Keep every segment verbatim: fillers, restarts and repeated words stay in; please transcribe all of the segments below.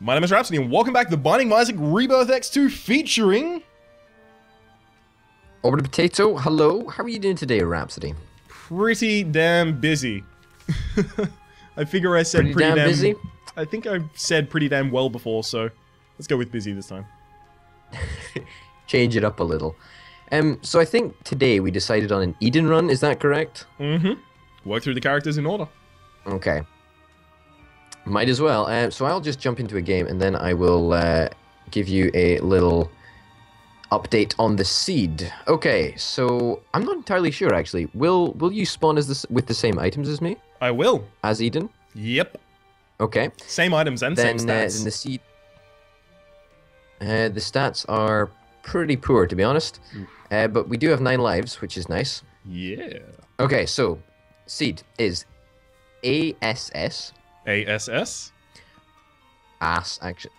My name is Rhapsody, and welcome back to Binding of Isaac Rebirth X two featuring... Over the Potato, hello. How are you doing today, Rhapsody? Pretty damn busy. I figure I said pretty, pretty damn, damn... busy? I think I said pretty damn well before, so let's go with busy this time. Change it up a little. Um, so I think today we decided on an Eden run, is that correct? Mm-hmm. Work through the characters in order. Okay. Might as well. Um, so I'll just jump into a game, and then I will uh, give you a little update on the seed. Okay, so I'm not entirely sure, actually. Will will you spawn as this with the same items as me? I will. As Eden? Yep. Okay. Same items and then, same stats. Uh, then the seed... Uh, the stats are pretty poor, to be honest. Uh, but we do have nine lives, which is nice. Yeah. Okay, so seed is A S S... A S S? Ass, actually.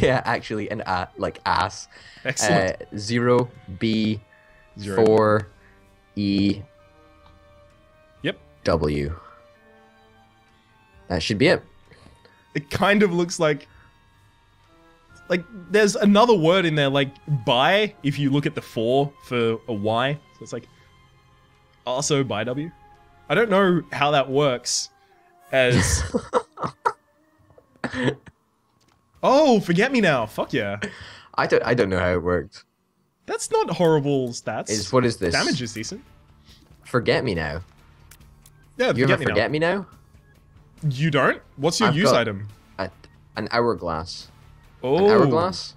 yeah, actually, and uh, like ass. Excellent. Uh, zero, B, zero. four, E, yep. W. That should be it. It kind of looks like... Like, there's another word in there, like, bi, if you look at the four for a Y. So it's like, also by W. I don't know how that works. As oh, Forget Me Now. Fuck yeah. I don't. I don't know how it worked. That's not horrible stats. Is what is this? Damage is decent. Forget Me Now. Yeah. You ever Forget Me Now? You don't. What's your I've use item? A, an hourglass. Oh. An hourglass.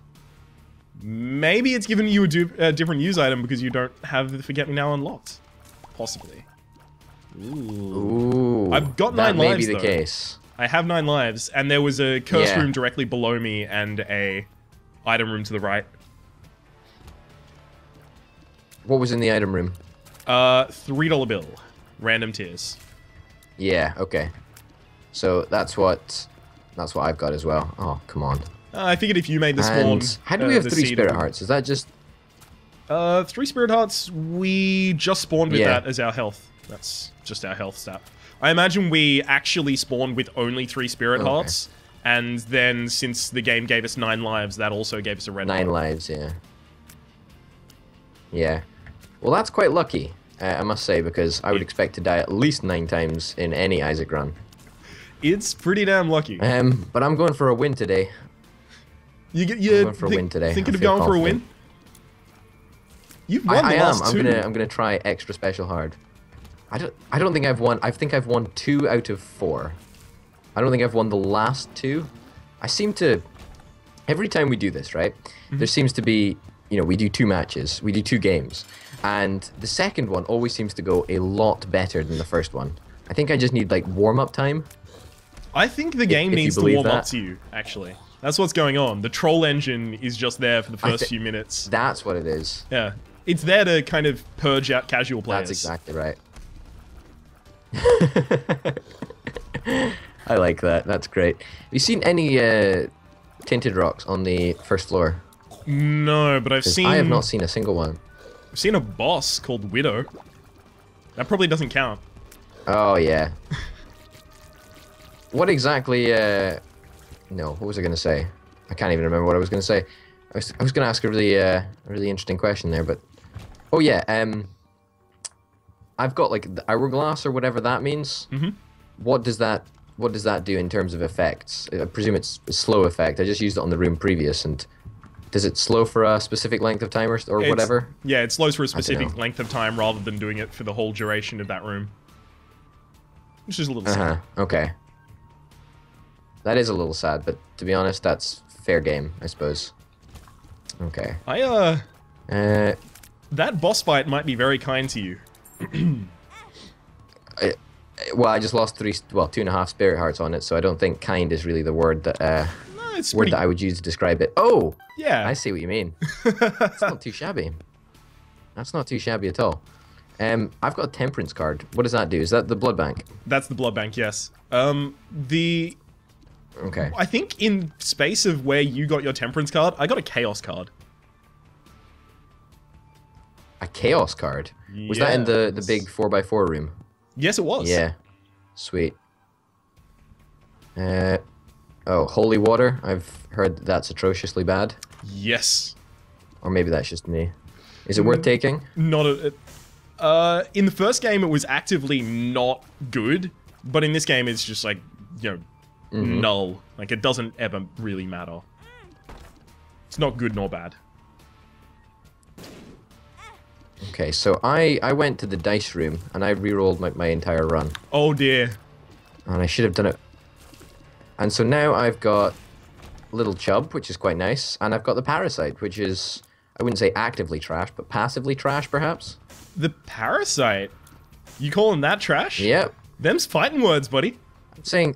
Maybe it's giving you a, du a different use item because you don't have the Forget Me Now unlocked. Possibly. Ooh. Ooh, I've got nine lives, though. That may be the case. I have nine lives, and there was a curse yeah. room directly below me and a item room to the right. What was in the item room? Uh, Three Dollar Bill, random tiers. Yeah. Okay. So that's what that's what I've got as well. Oh, come on. Uh, I figured if you made the spawn. How do we uh, have three spirit hearts? Is that just? Uh, three spirit hearts. We just spawned with yeah. that as our health. That's just our health stat. I imagine we actually spawned with only three spirit okay. hearts, and then since the game gave us nine lives, that also gave us a red nine heart. lives, yeah. Yeah. Well, that's quite lucky, uh, I must say, because I would expect to die at least nine times in any Isaac run. It's pretty damn lucky. Um, but I'm going for a win today. You get you're I'm going for a win today. Thinking of going confident. for a win? You've won I, the I last am. I'm two. gonna I'm gonna try extra special hard. I don't, I don't think I've won, I think I've won two out of four. I don't think I've won the last two. I seem to, every time we do this, right, mm-hmm. there seems to be, you know, we do two matches, we do two games, and the second one always seems to go a lot better than the first one. I think I just need, like, warm-up time. I think the game if, needs if to warm that. up to you, actually. That's what's going on. The troll engine is just there for the first few minutes. That's what it is. Yeah. It's there to kind of purge out casual players. That's exactly right. I like that. That's great. Have you seen any uh, tinted rocks on the first floor? No, but I've seen... I have not seen a single one. I've seen a boss called Widow. That probably doesn't count. Oh, yeah. What exactly... Uh... No, what was I going to say? I can't even remember what I was going to say. I was, I was going to ask a really, uh, really interesting question there, but... Oh, yeah, um... I've got like the hourglass or whatever that means. Mm-hmm. What does that What does that do in terms of effects? I presume it's a slow effect. I just used it on the room previous, and does it slow for a specific length of time or, or whatever? Yeah, it slows for a specific length of time rather than doing it for the whole duration of that room, which is a little uh-huh. sad. Okay, that is a little sad, but to be honest, that's fair game, I suppose. Okay. I uh. Uh. That boss fight might be very kind to you. I, well, I just lost three, well, two and a half spirit hearts on it, so I don't think "kind" is really the word that uh, no, it's word pretty... that I would use to describe it. Oh, yeah, I see what you mean. That's not too shabby. That's not too shabby at all. Um, I've got a temperance card. What does that do? Is that the blood bank? That's the blood bank. Yes. Um, the. Okay. I think in space of where you got your temperance card, I got a chaos card. A chaos card? Was yes. that in the, the big four by four room? Yes, it was. Yeah. Sweet. Uh, Oh, Holy Water. I've heard that's atrociously bad. Yes. Or maybe that's just me. Is it worth taking? Not a, uh, in the first game, it was actively not good, but in this game, it's just like, you know, mm-hmm. null. Like, it doesn't ever really matter. It's not good nor bad. Okay, so I, I went to the dice room, and I rerolled my, my entire run. Oh, dear. And I should have done it. And so now I've got Little Chub, which is quite nice, and I've got the Parasite, which is, I wouldn't say actively trash, but passively trash, perhaps. The Parasite? You calling that trash? Yep. Them's fighting words, buddy. I'm saying,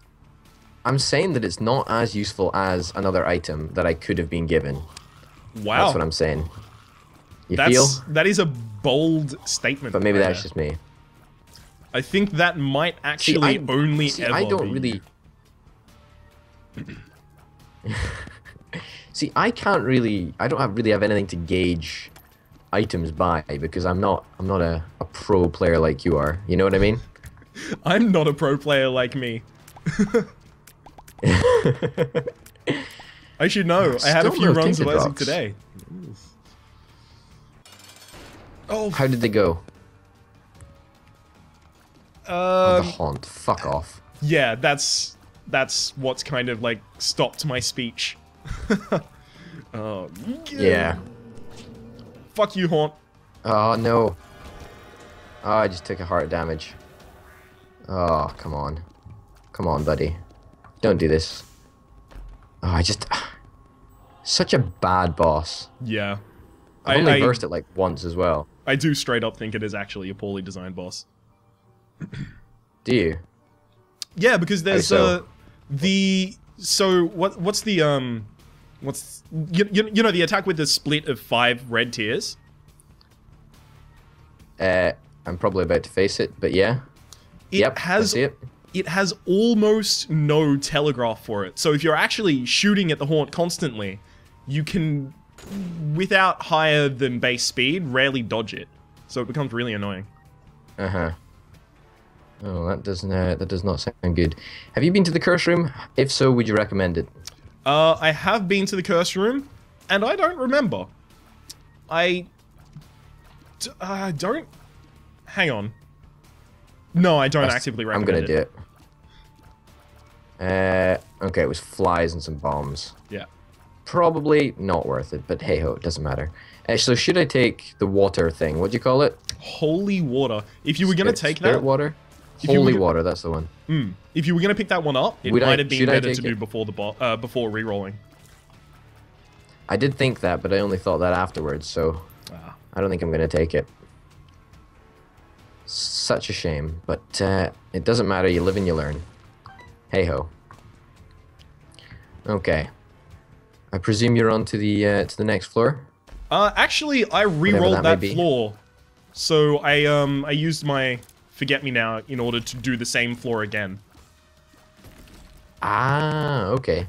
I'm saying that it's not as useful as another item that I could have been given. Wow. That's what I'm saying. You that's, feel? That is a bold statement. But maybe there. That's just me. I think that might actually see, I, only see, ever I don't be. Really... See, I can't really, I don't have really have anything to gauge items by because I'm not, I'm not a, a pro player like you are. You know what I mean? I'm not a pro player like me. I should know. I, I had a few runs of Isaac today. Oh. How did they go? Um, oh, the haunt. Fuck off. Yeah, that's that's what's kind of like stopped my speech. Oh, yeah. yeah. Fuck you, Haunt. Oh, no. Oh, I just took a heart damage. Oh, come on. Come on, buddy. Don't do this. Oh, I just... Such a bad boss. Yeah. I've I only I, versed it, like, once as well. I do straight up think it is actually a poorly designed boss. Do you? Yeah, because there's so? uh, the... So, what? what's the, um... What's you, you, you know the attack with the split of five red tiers? Uh, I'm probably about to face it, but yeah. It yep, has I see it. It has almost no telegraph for it. So if you're actually shooting at the haunt constantly, you can, without higher than base speed, rarely dodge it. So it becomes really annoying. Uh huh. Oh, that doesn't uh, that does not sound good. Have you been to the Curse Room? If so, would you recommend it? Uh, I have been to the Curse Room, and I don't remember. I... D uh, don't... Hang on. No, I don't I actively recommend it. I'm gonna it. do it. Uh, okay, it was flies and some bombs. Yeah. Probably not worth it, but hey-ho, it doesn't matter. Uh, so should I take the water thing? What do you call it? Holy water. If you were gonna Spirit, take that... Spirit water? If Holy gonna, water, that's the one. Mm, if you were going to pick that one up, it Would might I, have been better to it? do before the bo uh, before rerolling. I did think that, but I only thought that afterwards, so ah. I don't think I'm going to take it. Such a shame, but uh, it doesn't matter. You live and you learn. Hey ho. Okay. I presume you're on to the uh, to the next floor. Uh, actually, I rerolled that, that floor, so I um I used my. Forget Me Now in order to do the same floor again. Ah, okay.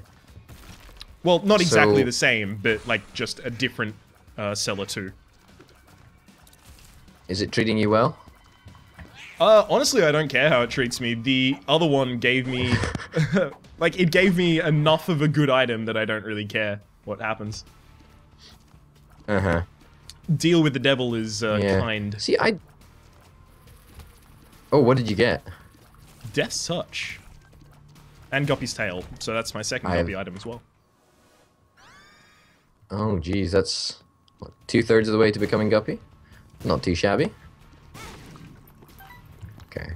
Well, not exactly so, the same, but like just a different uh, cellar too. Is it treating you well? Uh, honestly, I don't care how it treats me. The other one gave me, like, it gave me enough of a good item that I don't really care what happens. Uh huh. Deal with the Devil is uh, yeah. kind. See, I. Oh, what did you get? Death's Touch. And Guppy's Tail. So that's my second I've... Guppy item as well. Oh, geez. That's what, two-thirds of the way to becoming Guppy? Not too shabby. Okay.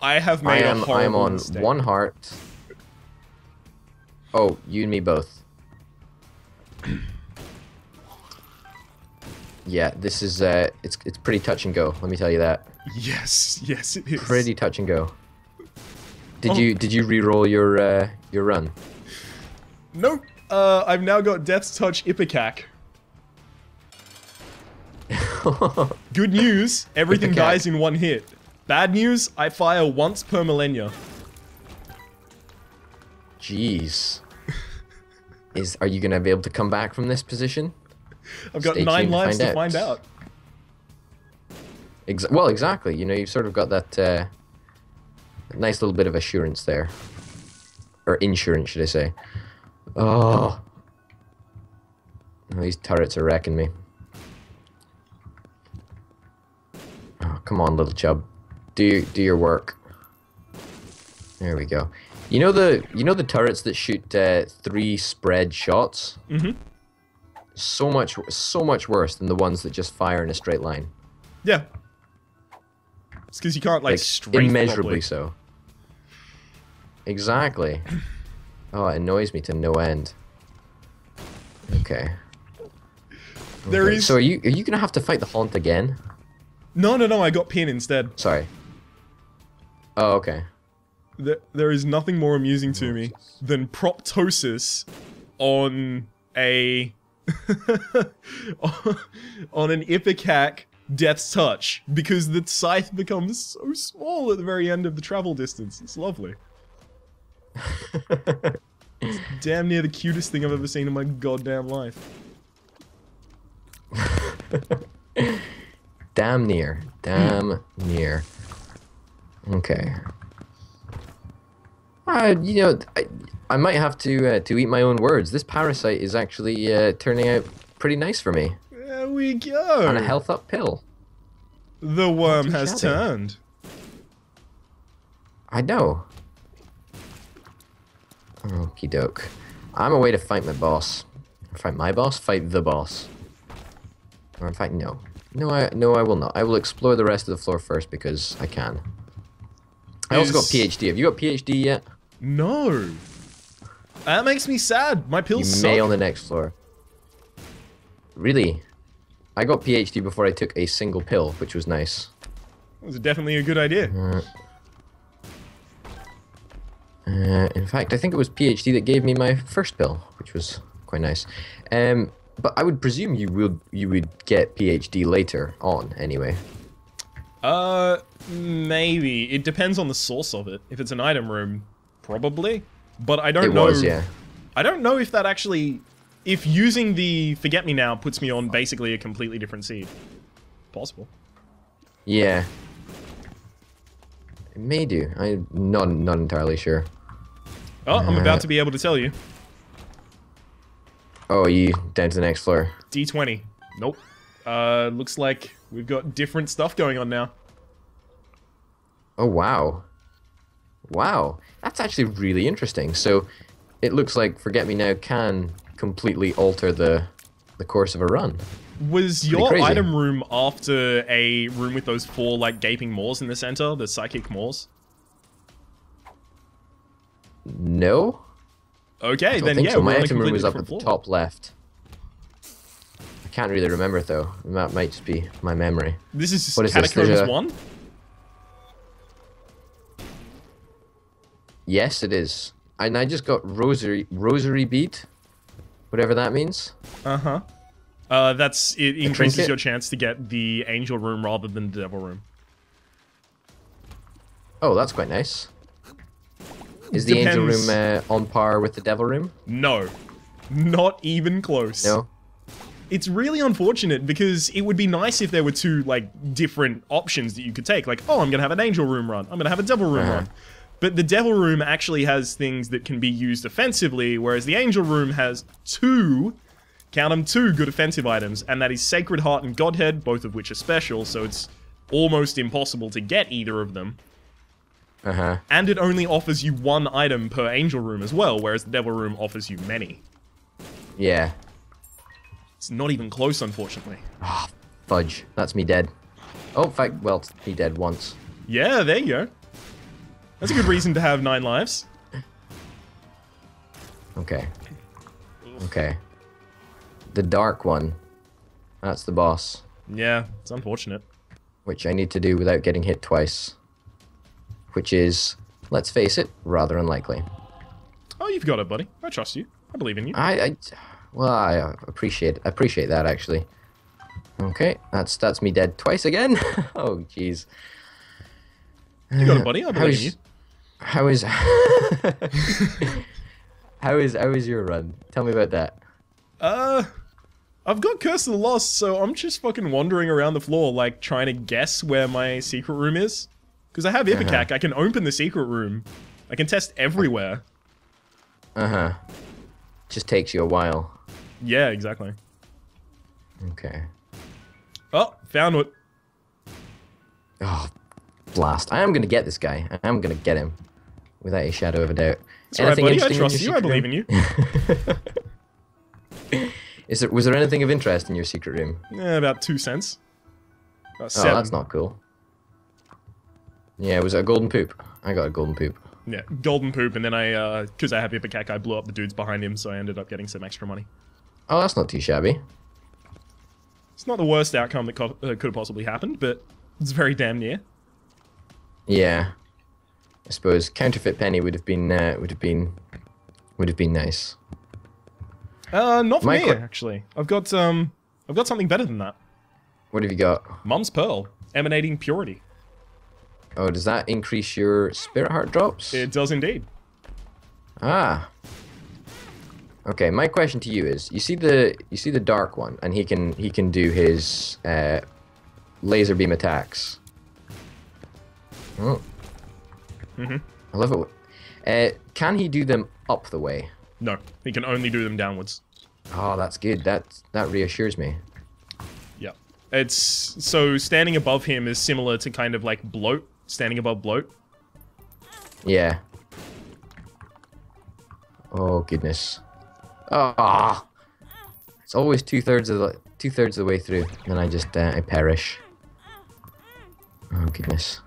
I have made I am, a horrible I am on mistake. one heart. Oh, you and me both. Yeah, this is, uh, it's, it's pretty touch and go, let me tell you that. Yes, yes it is. Pretty touch and go. Did oh. you did you re-roll your uh, your run? Nope. Uh, I've now got Death's Touch Ipecac. Good news, everything Ipecac. dies in one hit. Bad news, I fire once per millennia. Jeez. is are you gonna be able to come back from this position? I've got Stay nine lives to find to out. Find out. Exa well, exactly. You know, you've sort of got that uh, nice little bit of assurance there. or insurance, should I say. Oh. These turrets are wrecking me. Oh, come on, Little Chub. Do do your work. There we go. You know the you know the turrets that shoot uh, three spread shots? Mm-hmm. So much so much worse than the ones that just fire in a straight line. Yeah. It's because you can't like, like straight. Immeasurably so. Exactly. Oh, it annoys me to no end. Okay. There okay. is. So are you are you gonna have to fight the Haunt again? No, no, no. I got Pin instead. Sorry. Oh, okay. There, there is nothing more amusing to me than proptosis on a on an Ipecac Death's Touch, because the scythe becomes so small at the very end of the travel distance. It's lovely. It's damn near the cutest thing I've ever seen in my goddamn life. Damn near. Damn near. Okay. Uh, you know, I, I might have to uh, to eat my own words. This parasite is actually uh, turning out pretty nice for me. There we go. And a health up pill. The worm has turned. I know. Okie doke. I'm away to fight my boss. Fight my boss? Fight the boss. Or in fact, no. No, I no, I will not. I will explore the rest of the floor first because I can. I also got PhD. Have you got PhD yet? No. That makes me sad. My pills suck. You may on the next floor. Really? I got PhD before I took a single pill, which was nice. It was definitely a good idea. Uh, Uh, in fact, I think it was PhD that gave me my first pill, which was quite nice. Um, but I would presume you would you would get PhD later on, anyway. Uh, maybe. It depends on the source of it. If it's an item room, probably. But I don't it know. Was, yeah. I don't know if that actually, if using the Forget Me Now puts me on basically a completely different seed. Possible. Yeah. It may do. I'm not, not entirely sure. Oh, I'm uh, about to be able to tell you. Oh, are you down to the next floor? D twenty. Nope. Uh, looks like we've got different stuff going on now. Oh, wow. Wow. That's actually really interesting. So, it looks like Forget Me Now can completely alter the, the course of a run. Was your item room after a room with those four, like, gaping maws in the center? The psychic maws? No. Okay, then yeah, so. My item room was up at the top left. I can't really remember, though. That might just be my memory. This is Catacombs one? Yes, it is. And I just got rosary, rosary bead. Whatever that means. Uh-huh. Uh, that's it increases your chance to get the angel room rather than the devil room. Oh, that's quite nice. Is the Depends. angel room uh, on par with the devil room? No, not even close. No. It's really unfortunate because it would be nice if there were two like different options that you could take. Like, oh, I'm gonna have an angel room run. I'm gonna have a devil room uh-huh. run. But the devil room actually has things that can be used offensively, whereas the angel room has two. Count them, two good offensive items, and that is Sacred Heart and Godhead, both of which are special, so it's almost impossible to get either of them. Uh-huh. And it only offers you one item per angel room as well, whereas the devil room offers you many. Yeah. It's not even close, unfortunately. Ah, oh, fudge. That's me dead. Oh, in fact, well, it's me dead once. Yeah, there you go. That's a good reason to have nine lives. Okay. Okay. The Dark One. That's the boss. Yeah, it's unfortunate. Which I need to do without getting hit twice. Which is, let's face it, rather unlikely. Oh, you've got it, buddy. I trust you. I believe in you. I, I well, I appreciate appreciate that actually. Okay, that's that's me dead twice again. Oh, jeez. You got it, buddy. I believe in you. How is how is how is your run? Tell me about that. Uh. I've got Curse of the Lost, so I'm just fucking wandering around the floor, like, trying to guess where my secret room is. Because I have Ipecac, uh-huh. I can open the secret room. I can test everywhere. Uh-huh. Just takes you a while. Yeah, exactly. Okay. Oh, found it. Oh, blast. I am going to get this guy. I am going to get him. Without a shadow of a doubt. It's all right, buddy. I trust you. I believe in you. Is there, was there anything of interest in your secret room? Yeah, about two cents. About oh, that's not cool. Yeah, was it a golden poop? I got a golden poop. Yeah, golden poop, and then I, uh, because I have Ipecac, I blew up the dudes behind him, so I ended up getting some extra money. Oh, that's not too shabby. It's not the worst outcome that co uh, could have possibly happened, but it's very damn near. Yeah, I suppose counterfeit penny would have been uh, would have been would have been nice. Uh, not for me, actually. I've got um, I've got something better than that. What have you got? Mum's Pearl, emanating purity. Oh, does that increase your spirit heart drops? It does indeed. Ah. Okay, my question to you is: you see the you see the dark one, and he can he can do his uh, laser beam attacks. Oh. Mm-hmm. I love it. Uh, can he do them up the way? No, he can only do them downwards. Oh, that's good. That that reassures me. Yeah, it's so standing above him is similar to kind of like bloat, standing above bloat. Yeah. Oh goodness. Ah, oh, it's always two thirds of the two thirds of the way through, and then I just uh, I perish. Oh goodness,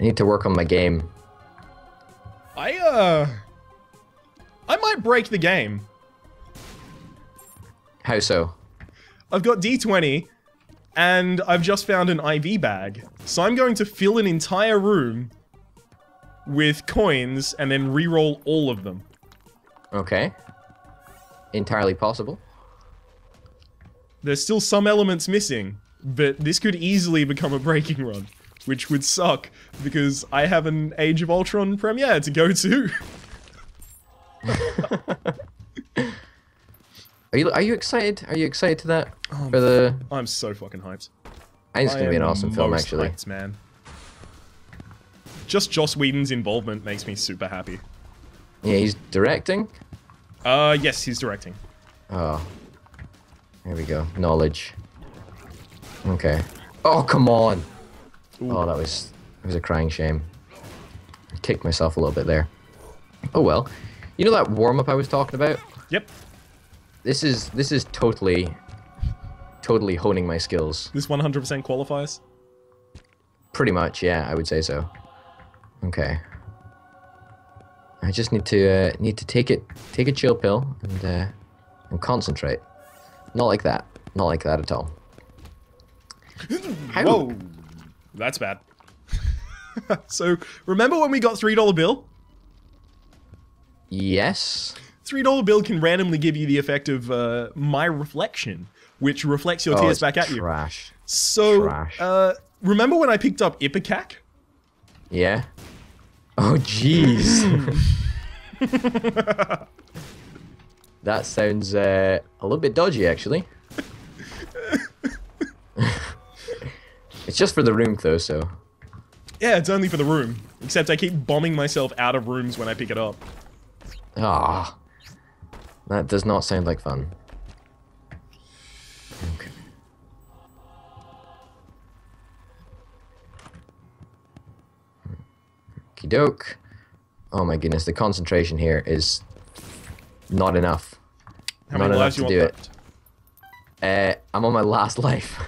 I need to work on my game. I uh, I might break the game. How so? I've got D twenty, and I've just found an I V bag, so I'm going to fill an entire room with coins and then re-roll all of them. Okay. Entirely possible. There's still some elements missing, but this could easily become a breaking run, which would suck because I have an Age of Ultron premiere to go to. Are you Are you excited? Are you excited to that? Oh, for the... I'm so fucking hyped. I think it's gonna be an awesome film, actually. Hyped, man. Just Joss Whedon's involvement makes me super happy. Yeah, he's directing. Uh, yes, he's directing. Oh. There we go. Knowledge. Okay. Oh, come on! Ooh. Oh, that was... That was a crying shame. I kicked myself a little bit there. Oh, well. You know that warm-up I was talking about? Yep. This is... This is totally... Totally honing my skills. This one hundred percent qualifies? Pretty much, yeah. I would say so. Okay. I just need to uh, need to take it, take a chill pill, and uh, and concentrate. Not like that. Not like that at all. How? Whoa, that's bad. So remember when we got Three Dollar Bill? Yes. Three Dollar Bill can randomly give you the effect of uh, My Reflection, which reflects your oh, tears back trash. at you. Trash. So trash. Uh, remember when I picked up Ipecac? Yeah. Oh, jeez. That sounds uh, a little bit dodgy, actually. It's just for the room, though, so... Yeah, it's only for the room. Except I keep bombing myself out of rooms when I pick it up. Ah, oh, that does not sound like fun. Okay. Doke. Oh my goodness, the concentration here is not enough. How many lives do you want? Uh, I'm on my last life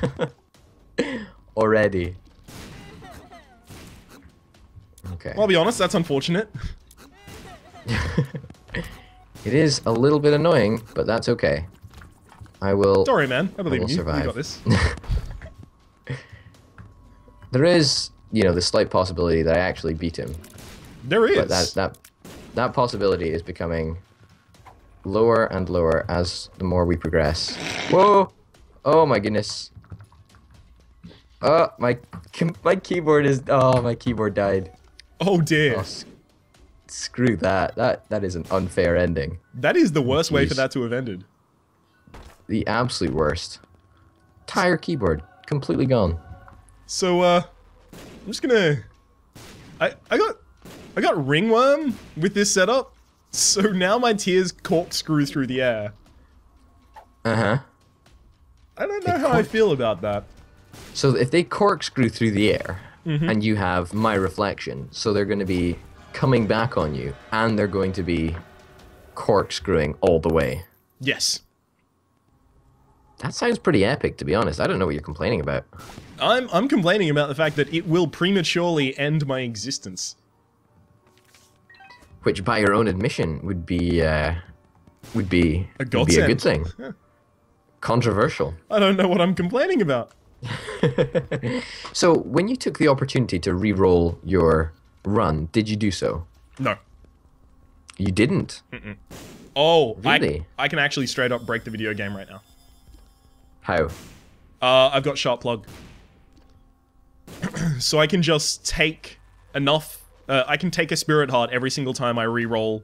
already. Okay. I'll be honest, that's unfortunate. It is a little bit annoying, but that's okay. I will. Sorry, man. I believe in you. You got this. There is. You know, the slight possibility that I actually beat him. There is. But that that that possibility is becoming lower and lower as the more we progress. Whoa! Oh my goodness! Oh my my keyboard is oh my keyboard died. Oh dear! Oh, screw that! That that is an unfair ending. That is the worst Jeez. way for that to have ended. The absolute worst. Entire keyboard completely gone. So uh. I'm just gonna... I, I got I got ringworm with this setup, So now my tears corkscrew through the air. Uh-huh. I don't know how I feel about that. So if they corkscrew through the air, mm-hmm. and you have My Reflection, so they're going to be coming back on you, and they're going to be corkscrewing all the way. Yes. That sounds pretty epic, to be honest. I don't know what you're complaining about. I'm, I'm complaining about the fact that it will prematurely end my existence. Which, by your own admission, would be, uh, would be a, would be a good thing. Yeah. Controversial. I don't know what I'm complaining about. So, when you took the opportunity to re-roll your run, did you do so? No. You didn't? Mm-mm. Oh, really? I, I can actually straight up break the video game right now. How? Uh, I've got Sharp Plug. So I can just take enough... Uh, I can take a Spirit Heart every single time I re-roll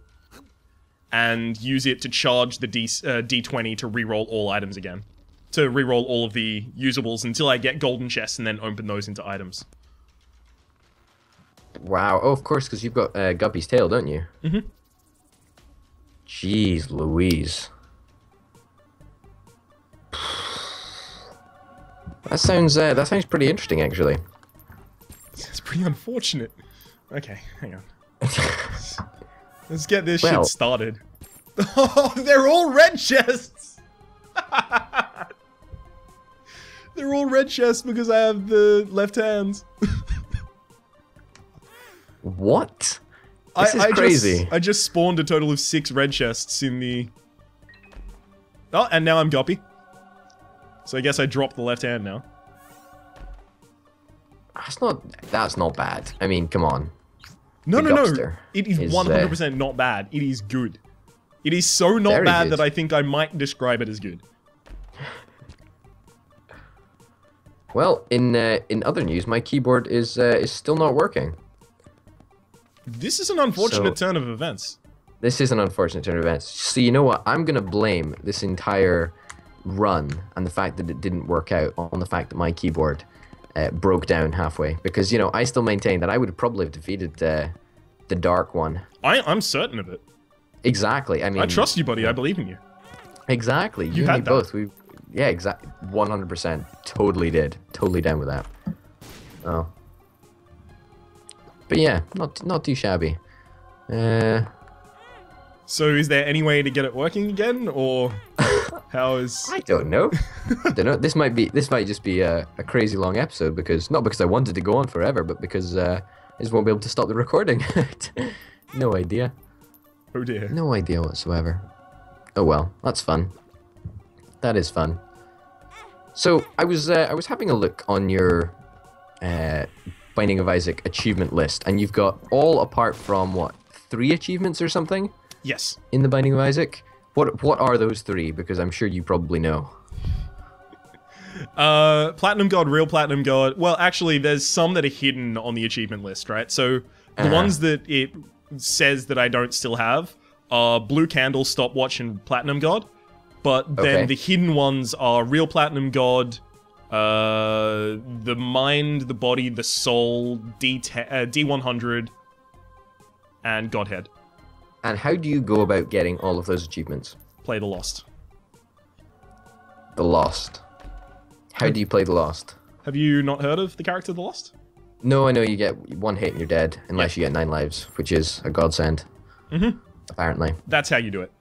and use it to charge the D, uh, D twenty to re-roll all items again. To re-roll all of the usables until I get golden chests and then open those into items. Wow. Oh, of course, because you've got uh, Guppy's Tail, don't you? Mm-hmm. Jeez Louise. That sounds, uh, that sounds pretty interesting, actually. It's pretty unfortunate. Okay, hang on. Let's get this well, shit started. Oh, they're all red chests! They're all red chests because I have the left hands. What? This I, is I crazy. Just, I just spawned a total of six red chests in the... Oh, and now I'm Guppy. So I guess I dropped the left hand now. That's not... That's not bad. I mean, come on. No, the no, no. It is, is one hundred percent uh, not bad. It is good. It is so not bad good. that I think I might describe it as good. Well, in uh, in other news, my keyboard is uh, is still not working. This is an unfortunate so, turn of events. This is an unfortunate turn of events. So you know what? I'm going to blame this entire run and the fact that it didn't work out on the fact that my keyboard... Uh, broke down halfway, because, you know, I still maintain that I would have probably have defeated uh, the Dark One. I, I'm certain of it. Exactly. I mean, I trust you, buddy. I believe in you. Exactly. You, you had and me both. We, yeah, exactly. one hundred percent. Totally did. Totally down with that. Oh. But yeah, not not too shabby. Uh. So is there any way to get it working again, or how is? I don't know. I don't know. This might be. This might just be a, a crazy long episode because not because I wanted to go on forever, but because uh, I just won't be able to stop the recording. No idea. Oh dear. No idea whatsoever. Oh well, that's fun. That is fun. So I was uh, I was having a look on your uh, Binding of Isaac achievement list, and you've got all apart from what, three achievements or something? Yes. In the Binding of Isaac, what what are those three? Because I'm sure you probably know. Uh, Platinum God, Real Platinum God. Well, actually, there's some that are hidden on the achievement list, right? So the uh-huh. ones that it says that I don't still have are Blue Candle, Stopwatch, and Platinum God. But then okay. the hidden ones are Real Platinum God, uh, the Mind, the Body, the Soul, D one hundred, and Godhead. And how do you go about getting all of those achievements? Play The Lost. The Lost. How do you play The Lost? Have you not heard of the character The Lost? No, I know you get one hit and you're dead, unless yeah. you get nine lives, which is a godsend. Mm-hmm. Apparently. That's how you do it.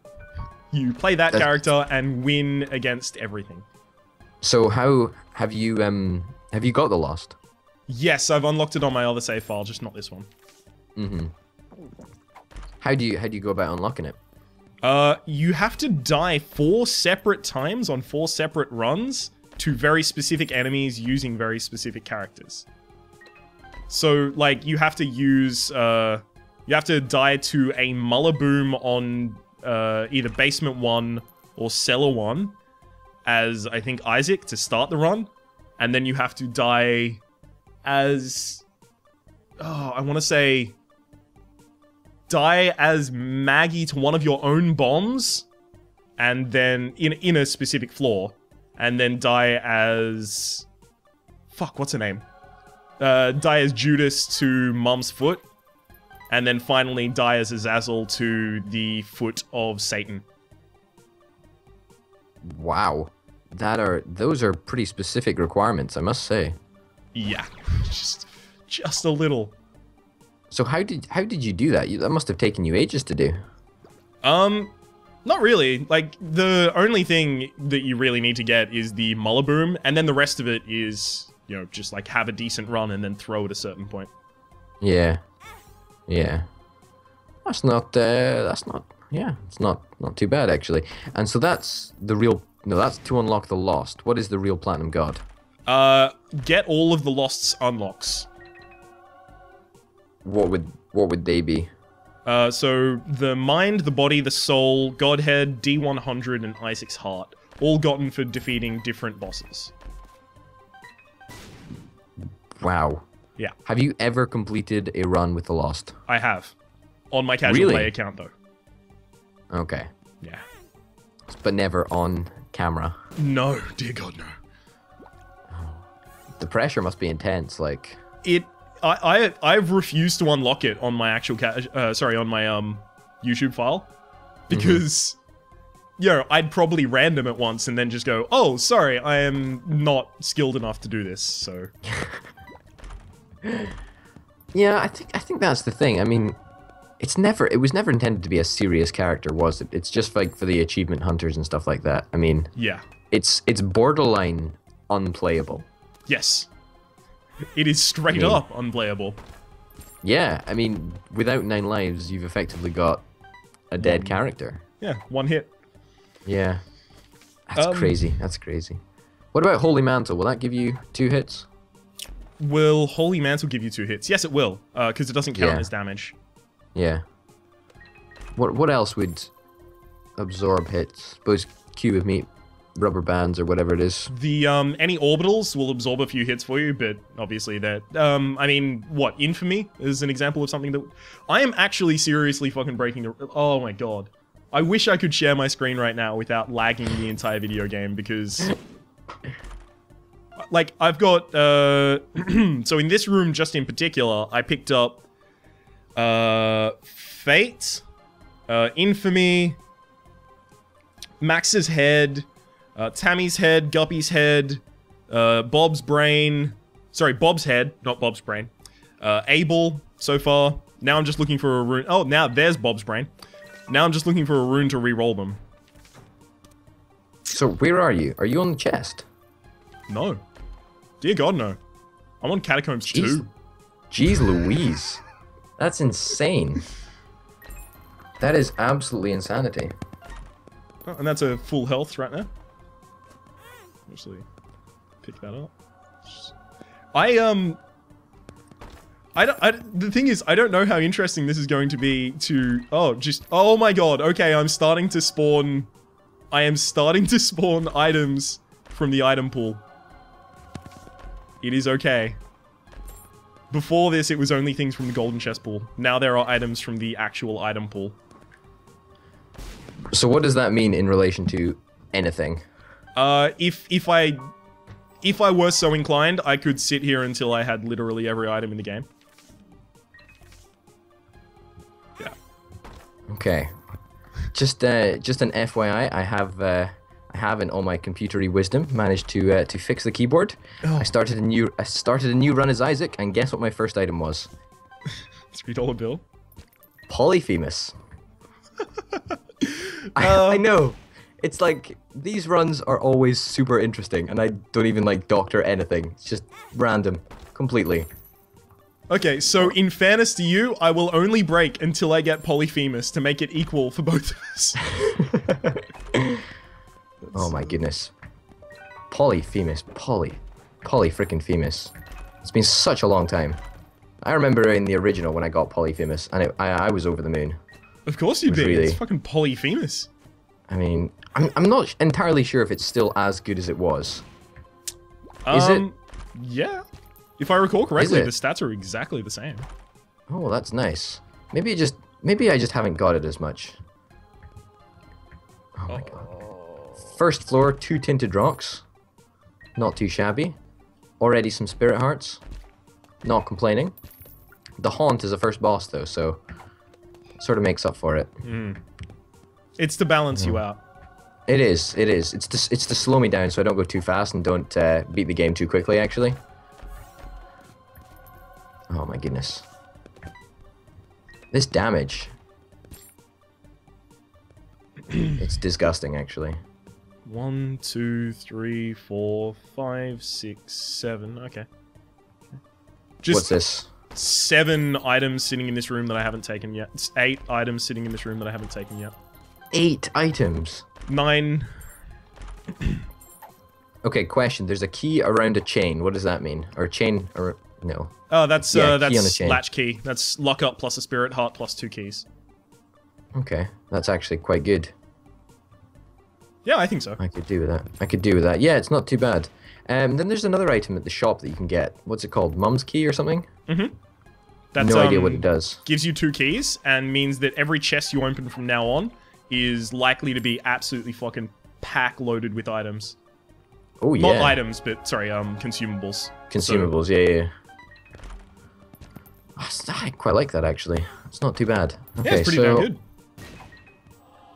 You play that That's... character and win against everything. So how have you um have you got The Lost? Yes, I've unlocked it on my other save file, just not this one. Mm-hmm. How do you how do you go about unlocking it? Uh, you have to die four separate times on four separate runs to very specific enemies using very specific characters. So, like, you have to use uh, you have to die to a Mullaboom on uh, either Basement One or Cellar One, as I think Isaac to start the run, and then you have to die as oh, I want to say. Die as Maggie to one of your own bombs, and then in in a specific floor, and then die as fuck. What's her name? Uh, die as Judas to Mum's Foot, and then finally die as Azazel to the foot of Satan. Wow. That are those are pretty specific requirements, I must say. Yeah, just just a little. So how did how did you do that? You, that must have taken you ages to do. Um, not really. Like, the only thing that you really need to get is the Mullaboom, and then the rest of it is, you know, just like have a decent run and then throw at a certain point. Yeah, yeah. That's not. Uh, that's not. Yeah, it's not not too bad actually. And so that's the real. No, that's to unlock the Lost. What is the Real Platinum God? Uh, get all of the Lost's unlocks. What would what would they be? Uh, so the mind, the body, the soul, Godhead, D one hundred, and Isaac's Heart, all gotten for defeating different bosses. Wow. Yeah. Have you ever completed a run with the Lost? I have, on my casual really? play account though. Okay. Yeah. But never on camera. No, dear God, no. The pressure must be intense. Like it, I, I, I've refused to unlock it on my actual, ca uh, sorry, on my um, YouTube file, because, mm-hmm. you know, I'd probably random it once and then just go, oh, sorry, I am not skilled enough to do this. So. Yeah, I think I think that's the thing. I mean. It's never, it was never intended to be a serious character, was it? It's just like for the achievement hunters and stuff like that. I mean, yeah, it's it's borderline unplayable. Yes, it is straight I mean, up unplayable. Yeah, I mean, without Nine Lives, you've effectively got a dead one, character. Yeah, one hit. Yeah, that's um, crazy. That's crazy. What about Holy Mantle? Will that give you two hits? Will Holy Mantle give you two hits? Yes, it will, because uh, it doesn't count yeah. as damage. Yeah. What what else would absorb hits? I suppose cube of meat, rubber bands, or whatever it is. The um any orbitals will absorb a few hits for you, but obviously that um I mean what Infamy is an example of something that I am actually seriously fucking breaking the. Oh my God, I wish I could share my screen right now without lagging the entire video game because. Like I've got uh so in this room just in particular I picked up. Uh, Fate, uh, Infamy, Max's Head, uh, Tammy's Head, Guppy's Head, uh, Bob's Brain, sorry, Bob's Head, not Bob's Brain, uh, Abel so far. Now I'm just looking for a rune. Oh, now there's Bob's Brain. Now I'm just looking for a rune to re-roll them. So where are you? Are you on the chest? No. Dear God, no. I'm on Catacombs too. Jeez Louise. That's insane. That is absolutely insanity. Oh, and that's a full health right now. Actually, pick that up. I um, I don't. I, the thing is, I don't know how interesting this is going to be. To oh, just oh my God. Okay, I'm starting to spawn. I am starting to spawn items from the item pool. It is okay. Before this, it was only things from the golden chest pool. Now there are items from the actual item pool. So what does that mean in relation to anything? Uh, if if I if I were so inclined, I could sit here until I had literally every item in the game. Yeah. Okay. Just uh, just an F Y I, I have. Uh... I have, in all my computery wisdom, managed to uh, to fix the keyboard. Oh. I started a new I started a new run as Isaac, and guess what my first item was? Three dollar bill. Polyphemus. I, um, I know. It's like these runs are always super interesting, and I don't even like doctor anything. It's just random, completely. Okay, so in fairness to you, I will only break until I get Polyphemus to make it equal for both of us. Oh my goodness. Polyphemus. Poly. Poly frickin' Phemus. It's been such a long time. I remember in the original when I got Polyphemus, and it, I, I was over the moon. Of course you'd be. Really, it's fucking Polyphemus. I mean, I'm, I'm not entirely sure if it's still as good as it was. Is um, it? Yeah. If I recall correctly, the stats are exactly the same. Oh, that's nice. Maybe it just. Maybe I just haven't got it as much. Oh, oh. my God. First floor, two tinted rocks. Not too shabby. Already some spirit hearts. Not complaining. The Haunt is the first boss, though, so sort of makes up for it. Mm. It's to balance yeah. you out. It is. It is. It's to, it's to slow me down so I don't go too fast and don't uh, beat the game too quickly, actually. Oh, my goodness. This damage. It's disgusting, actually. One, two, three, four, five, six, seven. Okay. Just What's this? Seven items sitting in this room that I haven't taken yet. It's eight items sitting in this room that I haven't taken yet. Eight items? Nine. Okay, question. There's a key around a chain. What does that mean? Or a chain... Or, no. Oh, that's yeah, uh, that's latch key. That's lock up plus a spirit heart plus two keys. Okay, that's actually quite good. Yeah, I think so. I could do with that. I could do with that. Yeah, it's not too bad. Um, then there's another item at the shop that you can get. What's it called? Mum's Key or something? Mm-hmm. That's, no um, idea what it does. Gives you two keys and means that every chest you open from now on is likely to be absolutely fucking pack loaded with items. Oh, yeah. Not items, but, sorry, um, consumables. Consumables, so, yeah, yeah. I quite like that, actually. It's not too bad. Okay, yeah, it's pretty so damn good.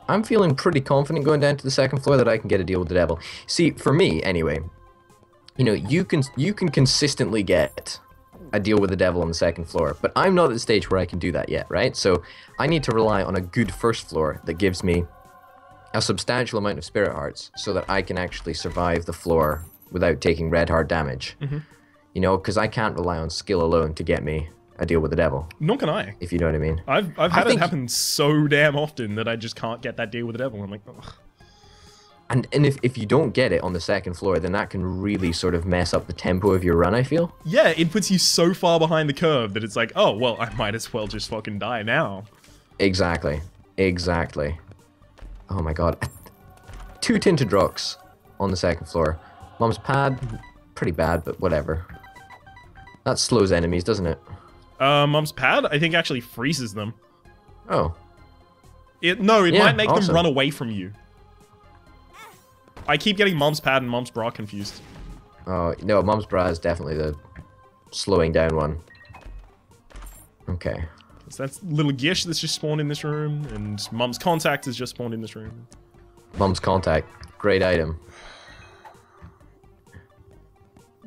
I'm feeling pretty confident going down to the second floor that I can get a deal with the devil. See, for me, anyway, you know, you can you can consistently get a deal with the devil on the second floor, but I'm not at the stage where I can do that yet, right? So I need to rely on a good first floor that gives me a substantial amount of spirit hearts so that I can actually survive the floor without taking red heart damage. Mm-hmm. You know, because I can't rely on skill alone to get me a deal with the devil. Nor can I. If you know what I mean. I've, I've had I it happen so damn often that I just can't get that deal with the devil. I'm like, ugh. And, and if, if you don't get it on the second floor, then that can really sort of mess up the tempo of your run, I feel. Yeah, it puts you so far behind the curve that it's like, oh, well, I might as well just fucking die now. Exactly. Exactly. Oh my god. Two tinted rocks on the second floor. Mum's pad, pretty bad, but whatever. That slows enemies, doesn't it? Uh, Mum's pad, I think, actually freezes them. Oh. It No, it yeah, might make awesome. them run away from you. I keep getting Mum's pad and Mum's bra confused. Oh, no, Mum's bra is definitely the slowing down one. Okay. So that's little Gish that's just spawned in this room, and Mum's contact is just spawned in this room. Mum's contact. Great item.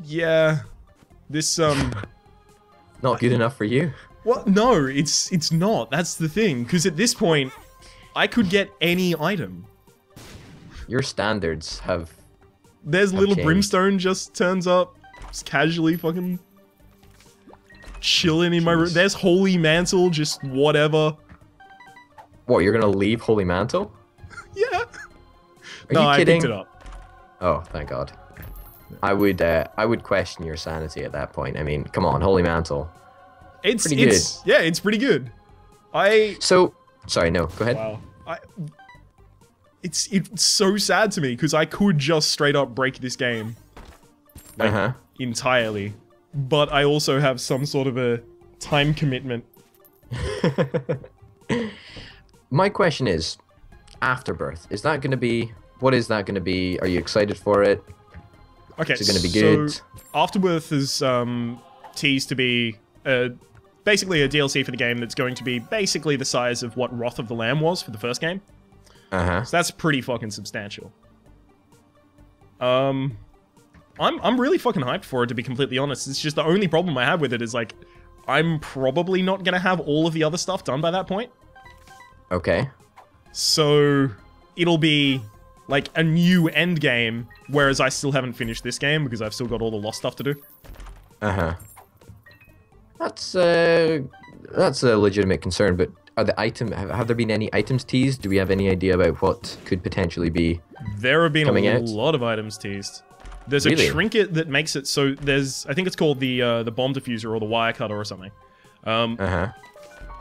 Yeah. This, um... Not good enough for you? Well, no, it's it's not. That's the thing. Because at this point, I could get any item. Your standards have There's have little changed. Brimstone just turns up, just casually fucking chilling in Jeez. my room. There's Holy Mantle, just whatever. What, you're gonna leave Holy Mantle? Yeah. Are no, you kidding? I picked it up. Oh, thank God. I would uh, I would question your sanity at that point. I mean, come on, Holy Mantle. It's pretty it's, good. Yeah, it's pretty good. I So, sorry, no. Go ahead. Wow. I It's it's so sad to me cuz I could just straight up break this game. Like, uh-huh. entirely. But I also have some sort of a time commitment. My question is, Afterbirth, is that going to be what is that going to be? Are you excited for it? Okay, is it gonna be good? So Afterbirth is um, teased to be uh, basically a D L C for the game that's going to be basically the size of what Wrath of the Lamb was for the first game. Uh-huh. So that's pretty fucking substantial. Um, I'm I'm really fucking hyped for it, to be completely honest. It's just the only problem I have with it is, like, I'm probably not gonna have all of the other stuff done by that point. Okay. So it'll be like a new end game, whereas I still haven't finished this game because I've still got all the lost stuff to do. Uh-huh. That's uh that's a legitimate concern, but are the item have, have there been any items teased? Do we have any idea about what could potentially be There have been a out? lot of items teased. There's really? a trinket that makes it so there's I think it's called the uh, the bomb diffuser or the wire cutter or something. Um Uh-huh.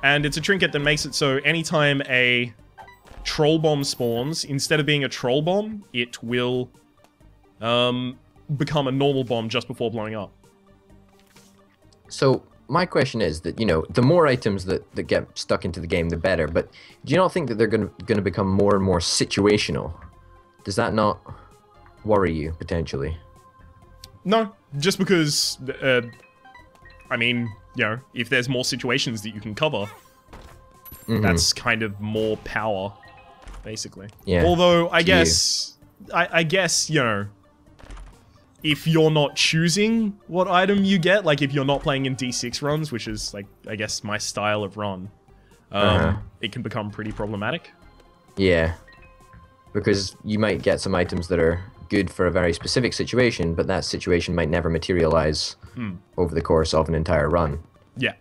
And it's a trinket that makes it so anytime a troll bomb spawns, instead of being a troll bomb, it will um, become a normal bomb just before blowing up. So my question is that, you know, the more items that, that get stuck into the game, the better, but do you not think that they're going to become more and more situational? Does that not worry you, potentially? No, just because uh, I mean, you know, if there's more situations that you can cover, mm-hmm. that's kind of more power, basically. Yeah. Although, I guess, I, I guess, you know, if you're not choosing what item you get, like if you're not playing in D six runs, which is like, I guess, my style of run, um, uh-huh. it can become pretty problematic. Yeah. Because you might get some items that are good for a very specific situation, but that situation might never materialize mm. over the course of an entire run. Yeah.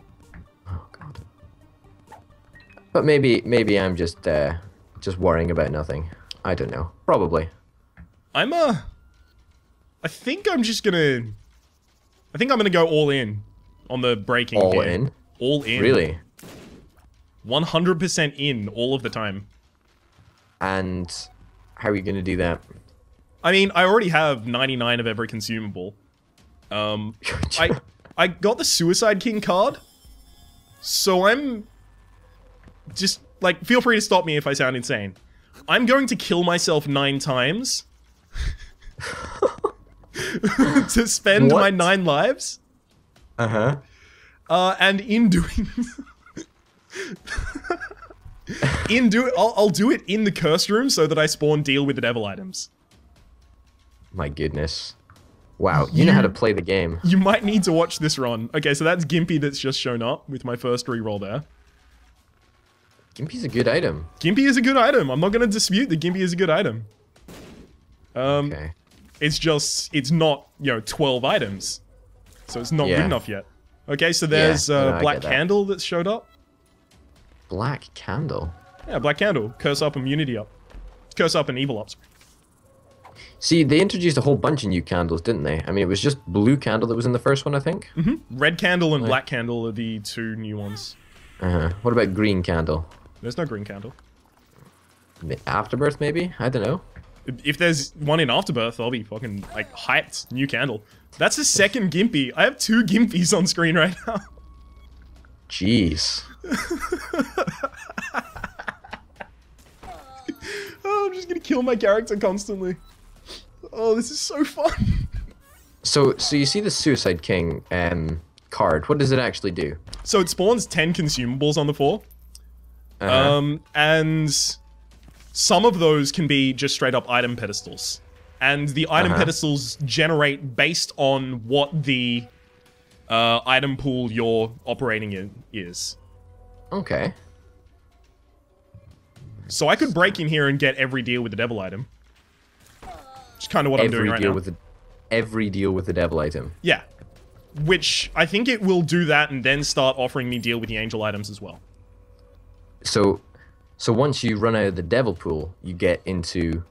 Oh god. But maybe, maybe I'm just, uh, just worrying about nothing. I don't know. Probably. I'm uh, I think I'm just gonna. I think I'm gonna go all in on the breaking. All game. in. All in. Really. one hundred percent in all of the time. And how are you gonna do that? I mean, I already have ninety-nine of every consumable. Um, I I got the Suicide King card, so I'm just like, feel free to stop me if I sound insane. I'm going to kill myself nine times to spend what? my nine lives. Uh-huh. Uh, and in doing, in do I'll I'll do it in the Curse Room so that I spawn Deal with the Devil items. My goodness. Wow, you, you know how to play the game. You might need to watch this run. Okay, so that's Gimpy that's just shown up with my first reroll there. Gimpy's a good item. Gimpy is a good item. I'm not going to dispute that Gimpy is a good item. Um, okay. It's just, it's not, you know, twelve items. So it's not yeah. good enough yet. Okay, so there's yeah, uh, no, Black that. Candle that's showed up. Black Candle? Yeah, Black Candle. Curse up, immunity up. Curse up and evil up. See, they introduced a whole bunch of new candles, didn't they? I mean, it was just blue candle that was in the first one, I think. Mm-hmm. Red candle and black candle are the two new ones. Uh-huh. What about green candle? There's no green candle. Afterbirth, maybe? I don't know. If there's one in Afterbirth, I'll be fucking, like, hyped. New candle. That's the second Gimpy. I have two Gimpies on screen right now. Jeez. Oh, I'm just gonna kill my character constantly. Oh, this is so fun. So, so you see the Suicide King um, card. What does it actually do? So it spawns ten consumables on the floor. Uh-huh. Um, and some of those can be just straight up item pedestals. And the item uh-huh. pedestals generate based on what the uh, item pool you're operating in is. Okay. So I could break in here and get every Deal with the Devil item. Kind of what every I'm doing right deal now. With the, every Deal with the Devil item. Yeah. Which, I think it will do that and then start offering me Deal with the Angel items as well. So, so once you run out of the Devil pool, you get into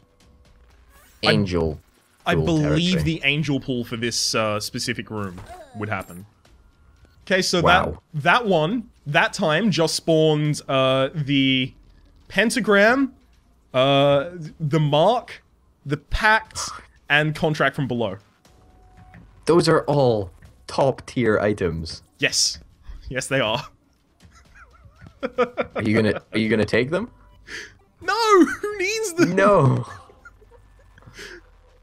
Angel I, pool I believe territory. The Angel pool for this uh, specific room would happen. Okay, so wow. that, that one, that time, just spawned uh, the Pentagram, uh, the Mark, the Pact, and Contract from Below. Those are all top-tier items. Yes. Yes, they are. Are you gonna, are you gonna take them? No! Who needs them? No!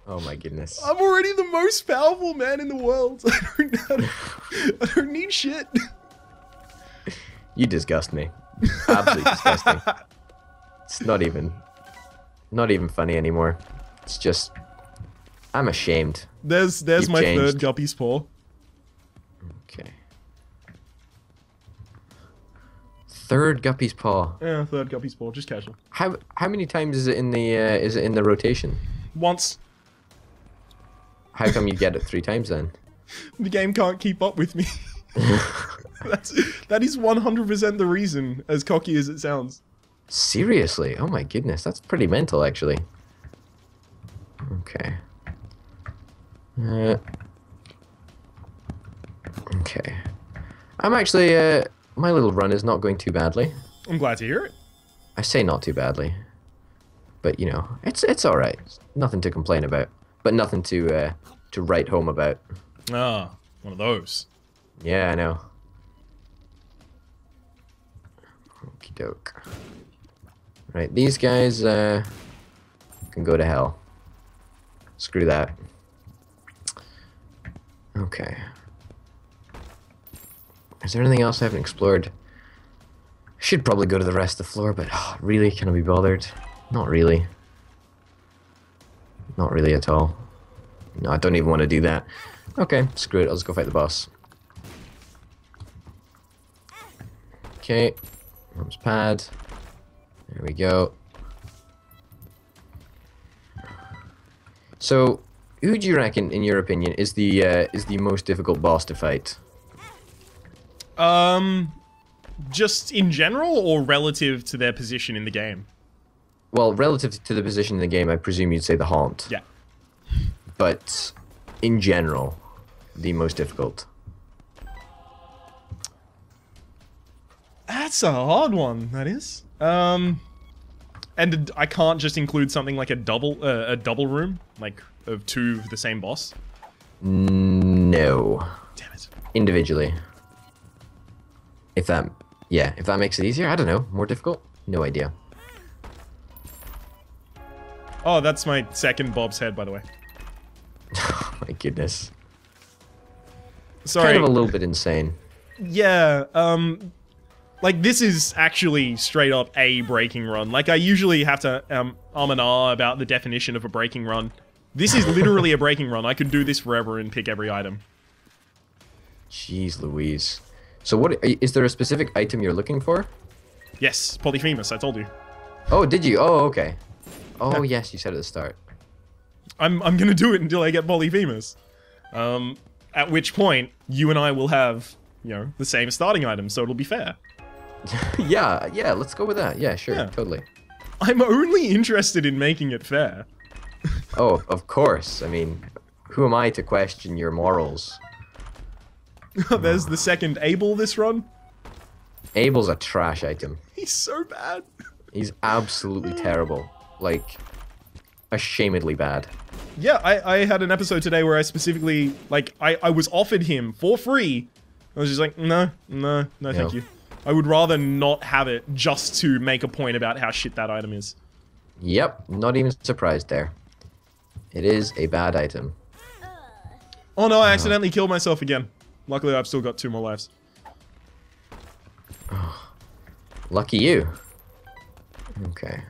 Oh my goodness. I'm already the most powerful man in the world. I don't, I don't, I don't need shit. You disgust me. Absolutely disgusting. It's not even... Not even funny anymore. It's just, I'm ashamed. There's there's You've my changed. third Guppy's paw. Okay. Third Guppy's paw. Yeah, third Guppy's paw. Just casual. How how many times is it in the uh, is it in the rotation? Once. How come you get it three times then? The game can't keep up with me. That's that is one hundred percent the reason. As cocky as it sounds. Seriously? Oh my goodness, that's pretty mental actually. Okay. Uh, okay. I'm actually, uh, my little run is not going too badly. I'm glad to hear it. I say not too badly. But, you know, it's it's alright. Nothing to complain about. But nothing to, uh, to write home about. Ah, one of those. Yeah, I know. Okie doke. Right, these guys uh, can go to hell. Screw that. Okay. Is there anything else I haven't explored? Should probably go to the rest of the floor, but oh, really, can I be bothered? Not really. Not really at all. No, I don't even want to do that. Okay, screw it, I'll just go fight the boss. Okay, mom's pad. There we go. So, who do you reckon, in your opinion, is the uh, is the most difficult boss to fight? Um, just in general, or relative to their position in the game? Well, relative to the position in the game, I presume you'd say the Haunt. Yeah. But in general, the most difficult. That's a hard one. That is. Um, and I can't just include something like a double uh, a double room, like of two of the same boss. No. Damn it. Individually. If that, yeah, if that makes it easier, I don't know. More difficult? No idea. Oh, that's my second Bob's head, by the way. Oh my goodness. Sorry. Kind of a little bit insane. Yeah, um, like this is actually straight up a breaking run. Like I usually have to um, um and ah about the definition of a breaking run. This is literally a breaking run. I could do this forever and pick every item. Jeez Louise. So what, is there a specific item you're looking for? Yes, Polyphemus, I told you. Oh, did you? Oh, okay. Oh yeah. Yes, you said at the start. I'm, I'm gonna do it until I get Polyphemus. Um, at which point, you and I will have, you know, the same starting item, so it'll be fair. yeah, yeah, let's go with that. Yeah, sure, yeah. Totally. I'm only interested in making it fair. Oh, of course. I mean, who am I to question your morals? There's the second Abel this run. Abel's a trash item. He's so bad. He's absolutely terrible. Like, ashamedly bad. Yeah, I, I had an episode today where I specifically, like, I, I was offered him for free. I was just like, no, no, no, thank you. I would rather not have it just to make a point about how shit that item is. Yep, not even surprised there. It is a bad item. Oh no, I accidentally killed myself again. Luckily, I've still got two more lives. Oh, lucky you. Okay.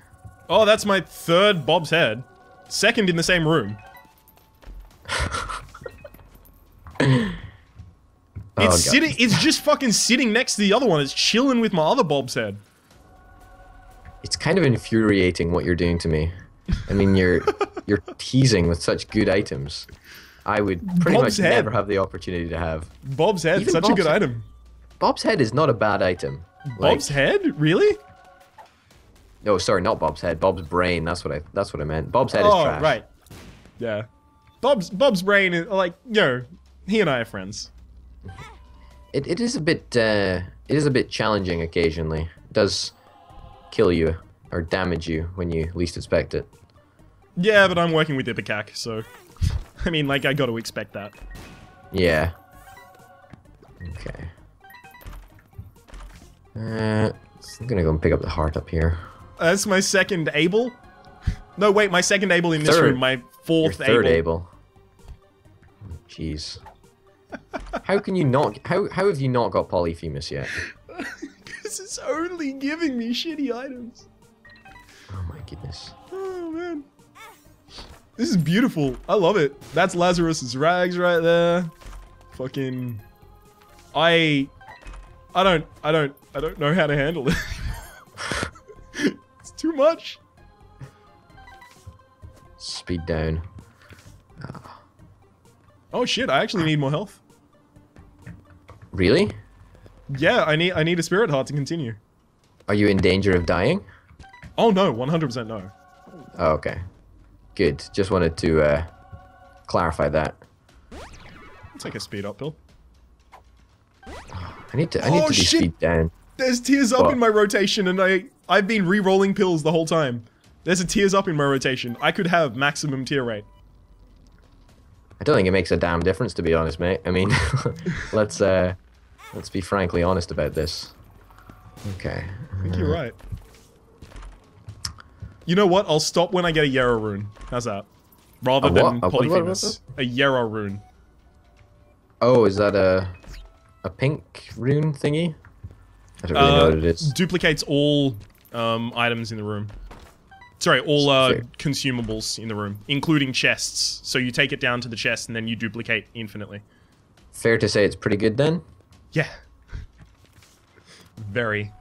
Oh, that's my third Bob's head. Second in the same room. it's oh, sitting. It's just fucking sitting next to the other one. It's chilling with my other Bob's head. It's kind of infuriating what you're doing to me. I mean, you're you're teasing with such good items. I would pretty Bob's much head. never have the opportunity to have. Bob's head, Even such Bob's a good head. item. Bob's head is not a bad item. Bob's like, head, really? No, sorry, not Bob's head. Bob's brain. That's what I. That's what I meant. Bob's head oh, is trash. Oh, right. Yeah. Bob's Bob's brain is like, you know, he and I are friends. It it is a bit. Uh, it is a bit challenging occasionally. It does kill you or damage you when you least expect it. Yeah, but I'm working with Ipecac, so I mean, like, I got to expect that. Yeah. Okay. Uh, I'm gonna go and pick up the heart up here. That's my second Abel. No, wait, my second Abel in third. this room. My fourth Your third Abel. Jeez. How can you not? How how have you not got Polyphemus yet? Because it's only giving me shitty items. Oh my goodness. Oh man. This is beautiful. I love it. That's Lazarus's rags right there. Fucking. I. I don't. I don't. I don't know how to handle it. It's too much. Speed down. Oh. Oh shit! I actually need more health. Really? Yeah, I need. I need a spirit heart to continue. Are you in danger of dying? Oh no! one hundred percent no. Oh, okay. Good. Just wanted to uh, clarify that. I'll take a speed up pill. I need to. I need oh, to be shit. speed down. There's tears up what? in my rotation, and I. I've been re-rolling pills the whole time. There's a tears up in my rotation. I could have maximum tier rate. I don't think it makes a damn difference, to be honest, mate. I mean, let's uh, let's be frankly honest about this. Okay. I think you're right. You know what? I'll stop when I get a Yarrow rune. How's that? Rather a than Polyphemus, a Yarrow rune. Oh, is that a? a pink rune thingy? I don't really uh, know what it is. Duplicates all um, items in the room. Sorry, all uh, consumables in the room, including chests. So you take it down to the chest and then you duplicate infinitely. Fair to say it's pretty good then? Yeah. Very.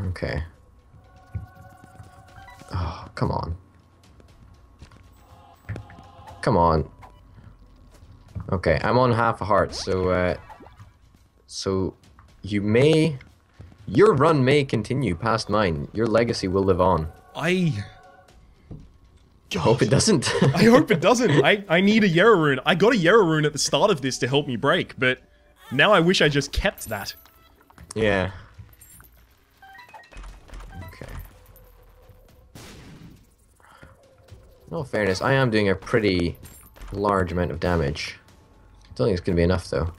Okay. Oh, come on. Come on. Okay, I'm on half a heart, so... Uh, so, you may... Your run may continue past mine. Your legacy will live on. I... God. Hope it doesn't. I hope it doesn't. I, I need a Yarrow rune. I got a Yarrow rune at the start of this to help me break, but now I wish I just kept that. Yeah. Okay. In all fairness, I am doing a pretty large amount of damage. I don't think it's going to be enough, though.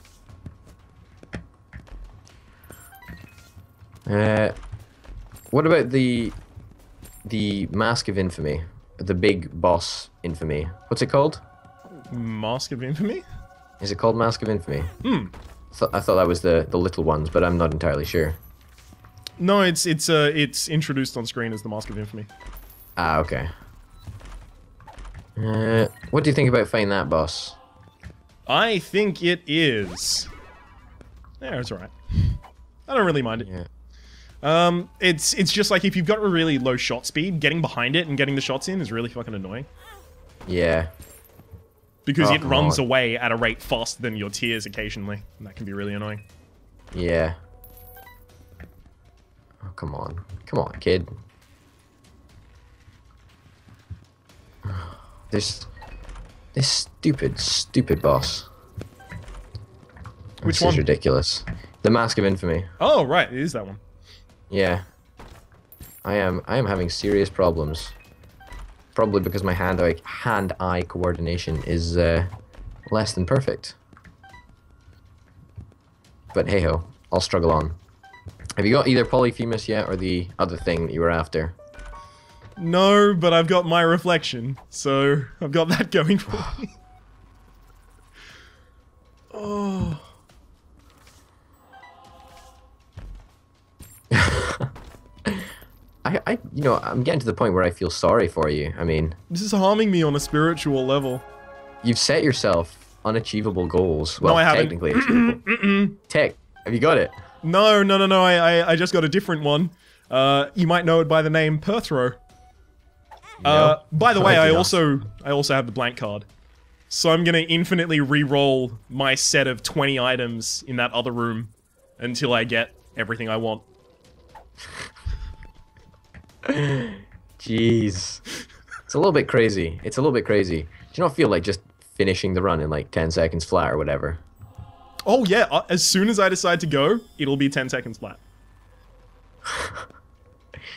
Uh, what about the... the Mask of Infamy? The big boss infamy. What's it called? Mask of Infamy? Is it called Mask of Infamy? Hmm. Th I thought that was the the little ones, but I'm not entirely sure. No, it's it's uh it's introduced on screen as the Mask of Infamy. Ah, okay. Uh, what do you think about fighting that boss? I think it is. Yeah, it's alright. I don't really mind it. Yeah. Um, it's it's just like if you've got a really low shot speed, getting behind it and getting the shots in is really fucking annoying. Yeah. Because oh, it runs on. away at a rate faster than your tears occasionally, and that can be really annoying. Yeah. Oh, come on. Come on, kid. This... this stupid, stupid boss. Which this one? This is ridiculous. The Mask of Infamy. Oh, right, it is that one. Yeah, I am. I am having serious problems. Probably because my hand-eye hand-eye coordination is uh, less than perfect. But hey ho, I'll struggle on. Have you got either Polyphemus yet, or the other thing that you were after? No, but I've got My Reflection, so I've got that going for me. Oh. I, I, you know, I'm getting to the point where I feel sorry for you. I mean, this is harming me on a spiritual level. You've set yourself unachievable goals. Well, no, I haven't. Technically, mm-mm, mm-mm. Tech, have you got it? No, no, no, no. I, I, I just got a different one. Uh, you might know it by the name Perthro. No, uh, by the way, I, I also, I also have the blank card, so I'm gonna infinitely re-roll my set of twenty items in that other room until I get everything I want. Jeez. It's a little bit crazy. It's a little bit crazy. Do you not feel like just finishing the run in like ten seconds flat or whatever? Oh yeah, as soon as I decide to go, it'll be ten seconds flat.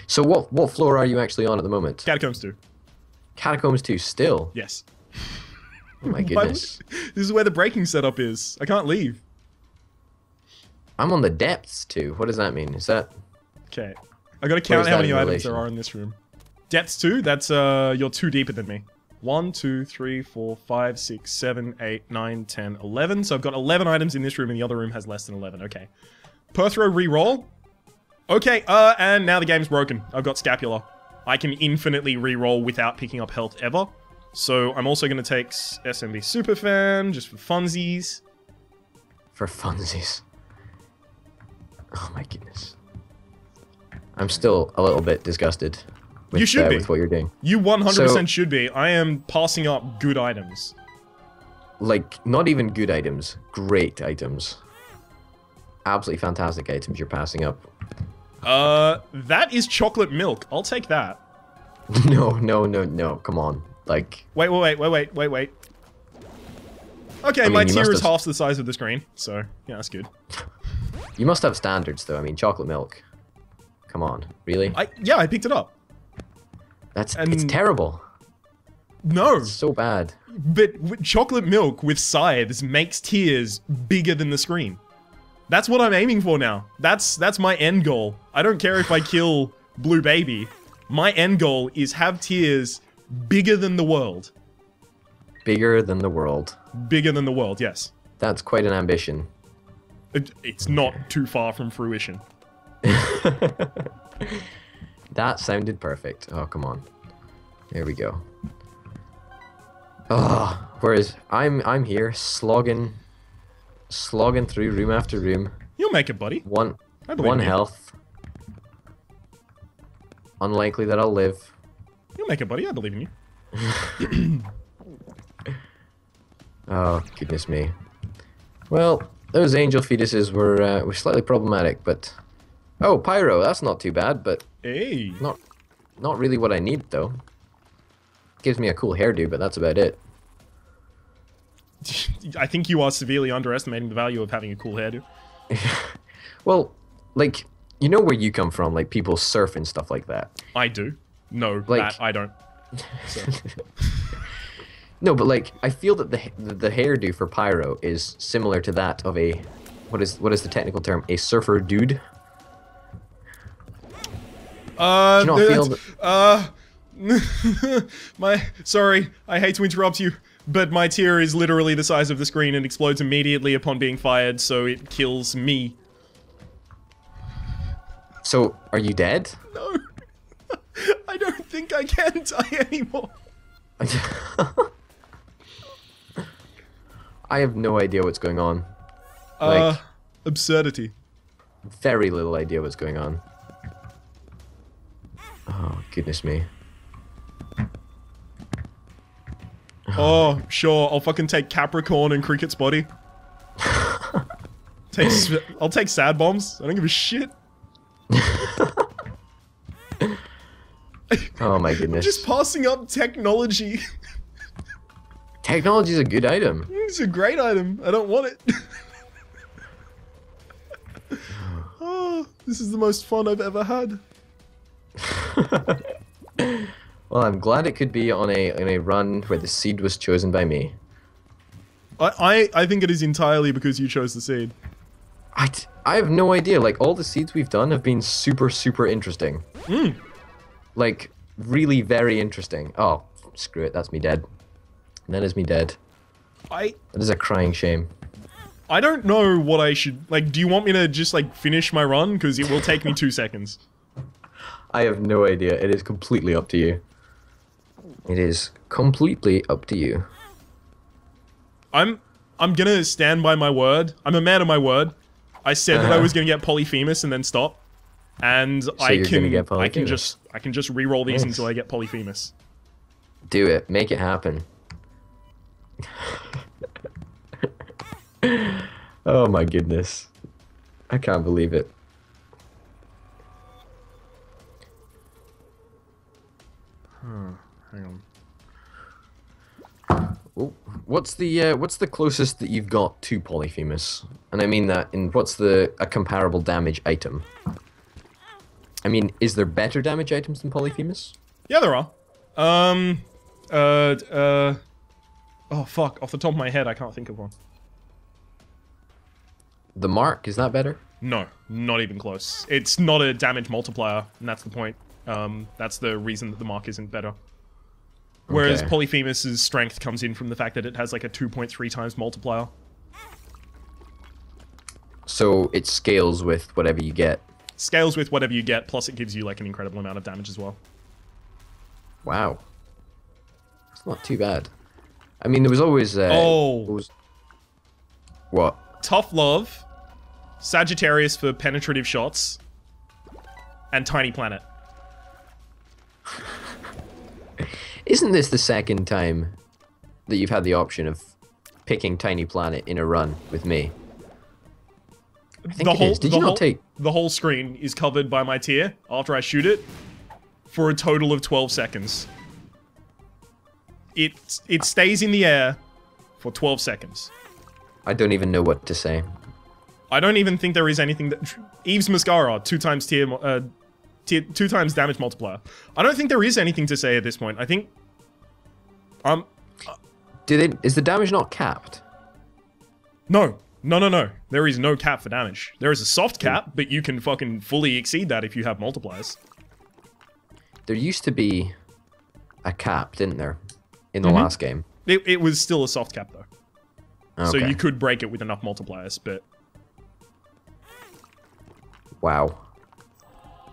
So what what floor are you actually on at the moment? Catacombs two. Catacombs two still? Yes. Oh my goodness. This is where the breaking setup is. I can't leave. I'm on the depths two. What does that mean? Is that... Okay. I gotta count how many items there are in this room. Depths two, that's, uh, you're two deeper than me. one, two, three, four, five, six, seven, eight, nine, ten, eleven. So I've got eleven items in this room and the other room has less than eleven, okay. Perthro reroll. Okay, uh, and now the game's broken. I've got Scapula. I can infinitely reroll without picking up health ever. So I'm also gonna take S M B Superfan, just for funsies. For funsies. Oh my goodness. I'm still a little bit disgusted with, you should uh, be. with what you're doing. You one hundred percent so, should be. I am passing up good items. Like, not even good items. Great items. Absolutely fantastic items you're passing up. Uh, that is chocolate milk. I'll take that. No, no, no, no. Come on. Like... Wait, wait, wait, wait, wait, wait. Okay, I mean, my tier is have... half the size of the screen. So, yeah, that's good. You must have standards, though. I mean, chocolate milk. Come on, really? I, yeah, I picked it up. That's and it's terrible. No, it's so bad. But with chocolate milk with scythes makes tears bigger than the screen. That's what I'm aiming for now. That's that's my end goal. I don't care if I kill Blue Baby. My end goal is have tears bigger than the world. Bigger than the world. Bigger than the world. Yes. That's quite an ambition. It, it's not too far from fruition. That sounded perfect. Oh, come on. There we go. Oh, whereas I'm I'm here slogging, slogging through room after room. You'll make it, buddy. One, one health. Unlikely that I'll live. You'll make it, buddy. I believe in you. Oh, goodness me. Well, those angel fetuses were uh, were slightly problematic, but oh, pyro. That's not too bad, but hey, not not really what I need though. Gives me a cool hairdo, but that's about it. I think you are severely underestimating the value of having a cool hairdo. Well, like, you know where you come from, like people surf and stuff like that. I do. No, like, that I don't. So. No, but like, I feel that the the hairdo for pyro is similar to that of a what is what is the technical term? A surfer dude. Uh, do you not feel that, uh. my sorry, I hate to interrupt you, but my tear is literally the size of the screen and explodes immediately upon being fired, so it kills me. So, are you dead? No, I don't think I can die anymore. I have no idea what's going on. Uh, like, absurdity. Very little idea what's going on. Oh, goodness me. Oh, sure, I'll fucking take Capricorn and Cricket's body. take, I'll take sad bombs. I don't give a shit. Oh my goodness. Just passing up technology. Technology's a good item. It's a great item. I don't want it. Oh, this is the most fun I've ever had. Well, I'm glad it could be on a on a run where the seed was chosen by me. I I, I think it is entirely because you chose the seed. I, t I have no idea. Like, all the seeds we've done have been super super interesting. Mm. Like, really very interesting. Oh, screw it. That's me dead. That is me dead. I. That is a crying shame. I don't know what I should like. Do you want me to just like finish my run? Because it will take me two seconds. I have no idea. It is completely up to you. It is completely up to you. I'm I'm gonna stand by my word. I'm a man of my word. I said uh-huh. that I was gonna get Polyphemus and then stop. And so I can I can just I can just reroll these yes. until I get Polyphemus. Do it. Make it happen. Oh my goodness. I can't believe it. Oh, hang on. Oh, what's the uh, what's the closest that you've got to Polyphemus? And I mean that in what's the a comparable damage item? I mean, is there better damage items than Polyphemus? Yeah, there are. Um, uh, uh, oh fuck! Off the top of my head, I can't think of one. The mark, is that better? No, not even close. It's not a damage multiplier, and that's the point. Um, that's the reason that the mark isn't better. Whereas okay. Polyphemus's strength comes in from the fact that it has like a two point three times multiplier. So it scales with whatever you get. Scales with whatever you get, plus it gives you like an incredible amount of damage as well. Wow. It's not too bad. I mean, there was always... Uh, oh! Always... What? Tough Love, Sagittarius for penetrative shots, and Tiny Planet. Isn't this the second time that you've had the option of picking Tiny Planet in a run with me? I think the whole, it is. Did the you not whole, take... The whole screen is covered by my tear after I shoot it for a total of twelve seconds. It, it stays in the air for twelve seconds. I don't even know what to say. I don't even think there is anything that... Eve's Mascara, two times tear... Uh, two times damage multiplier. I don't think there is anything to say at this point. I think... Um... Uh, Do they, is the damage not capped? No. No, no, no. There is no cap for damage. There is a soft cap, but you can fucking fully exceed that if you have multipliers. There used to be a cap, didn't there? In the mm-hmm. last game. It, it was still a soft cap, though. Okay. So you could break it with enough multipliers, but... Wow.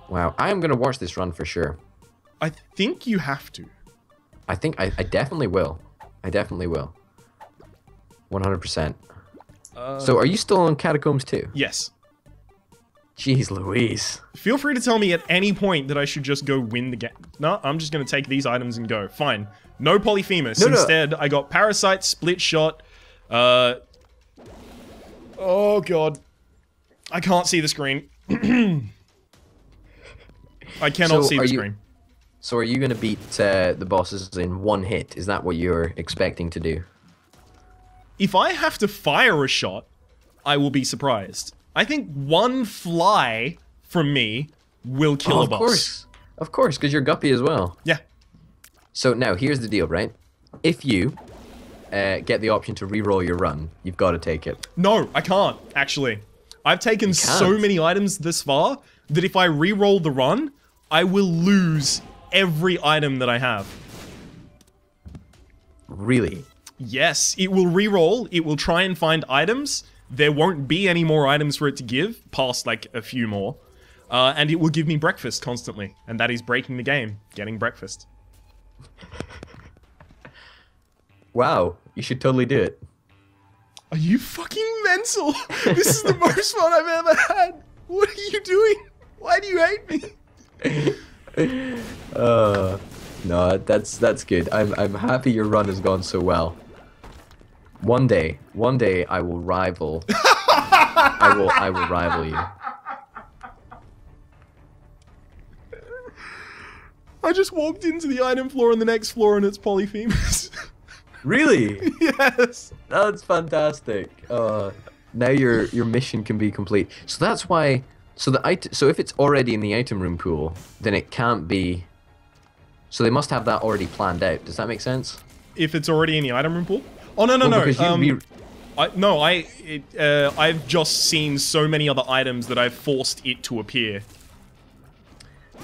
Wow. I am going to watch this run for sure. I think you have to. I think I, I definitely will. I definitely will. one hundred percent. Uh, so are you still on Catacombs too? Yes. Jeez Louise. Feel free to tell me at any point that I should just go win the game. No, I'm just going to take these items and go. Fine. No Polyphemus. No, Instead, no. I got Parasite, Split Shot. Uh... Oh, God. I can't see the screen. I cannot so see the screen. You, so are you going to beat uh, the bosses in one hit? Is that what you're expecting to do? If I have to fire a shot, I will be surprised. I think one fly from me will kill oh, a boss. Of course. Of course, because you're Guppy as well. Yeah. So now, here's the deal, right? If you uh, get the option to reroll your run, you've got to take it. No, I can't, actually. I've taken so many items this far that if I reroll the run, I will lose every item that I have. Really? Yes, it will reroll, it will try and find items. There won't be any more items for it to give, past like a few more. Uh, and it will give me breakfast constantly. And that is breaking the game, getting breakfast. Wow, you should totally do it. Are you fucking mental? This is the most fun I've ever had. What are you doing? Why do you hate me? uh, no, that's that's good. I'm, I'm happy your run has gone so well. One day, one day I will rival. I will, I will rival you. I just walked into the item floor on the next floor and it's Polyphemus. Really? Yes. That's fantastic. Uh, now your your mission can be complete. So that's why. So the it, so if it's already in the item room pool, then it can't be. So they must have that already planned out. Does that make sense? If it's already in the item room pool. Oh no no well, no. Um, I, no I it, uh, I've just seen so many other items that I've forced it to appear.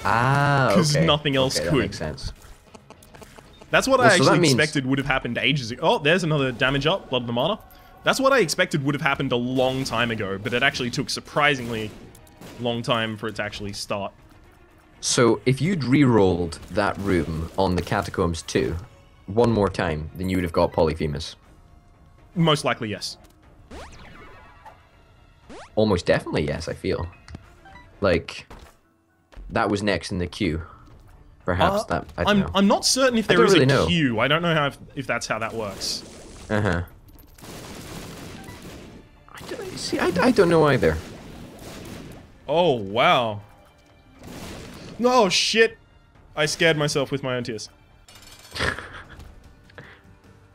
Ah, because okay. nothing else okay, could. That makes sense. That's what well, I actually so that means... expected would have happened ages ago. Oh, there's another damage up, Blood of the Martyr. That's what I expected would have happened a long time ago, but it actually took surprisingly long time for it to actually start. So if you'd re-rolled that room on the Catacombs two one more time, then you would have got Polyphemus. Most likely, yes. Almost definitely, yes, I feel. Like... that was next in the queue. Perhaps uh, that. I don't I'm know. I'm not certain if there is really a know. queue. I don't know how if, if that's how that works. Uh huh. I don't, see, I, I don't know either. Oh wow. No shit! I scared myself with my own tears.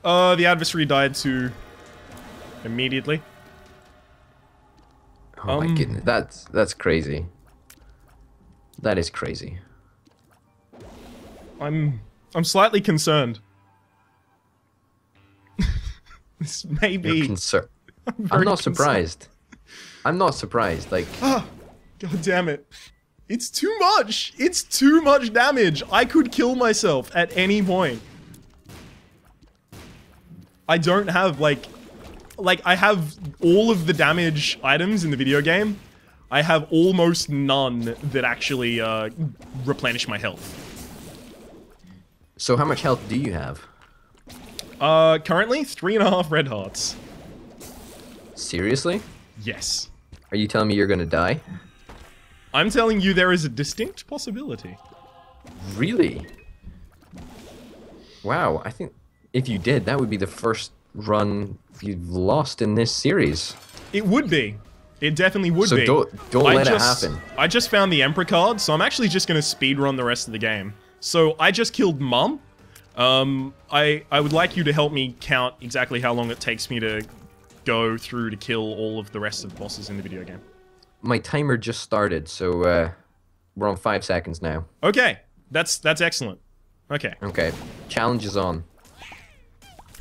uh, the adversary died too. Immediately. Oh um, my goodness! That's that's crazy. That is crazy. I'm... I'm slightly concerned. This may be... You're concerned. I'm, I'm not concerned. surprised. I'm not surprised, like... Ah, God damn it. It's too much! It's too much damage! I could kill myself at any point. I don't have, like... Like, I have all of the damage items in the video game. I have almost none that actually uh, replenish my health. So how much health do you have? Uh, currently, three and a half red hearts. Seriously? Yes. Are you telling me you're gonna die? I'm telling you there is a distinct possibility. Really? Wow, I think if you did, that would be the first run you've lost in this series. It would be. It definitely would so be. So don't, don't let just, it happen. I just found the Emperor card, so I'm actually just going to speedrun the rest of the game. So I just killed Mum. Um, I, I would like you to help me count exactly how long it takes me to go through to kill all of the rest of the bosses in the video game. My timer just started, so uh, we're on five seconds now. Okay, that's that's excellent. Okay. Okay, challenge is on.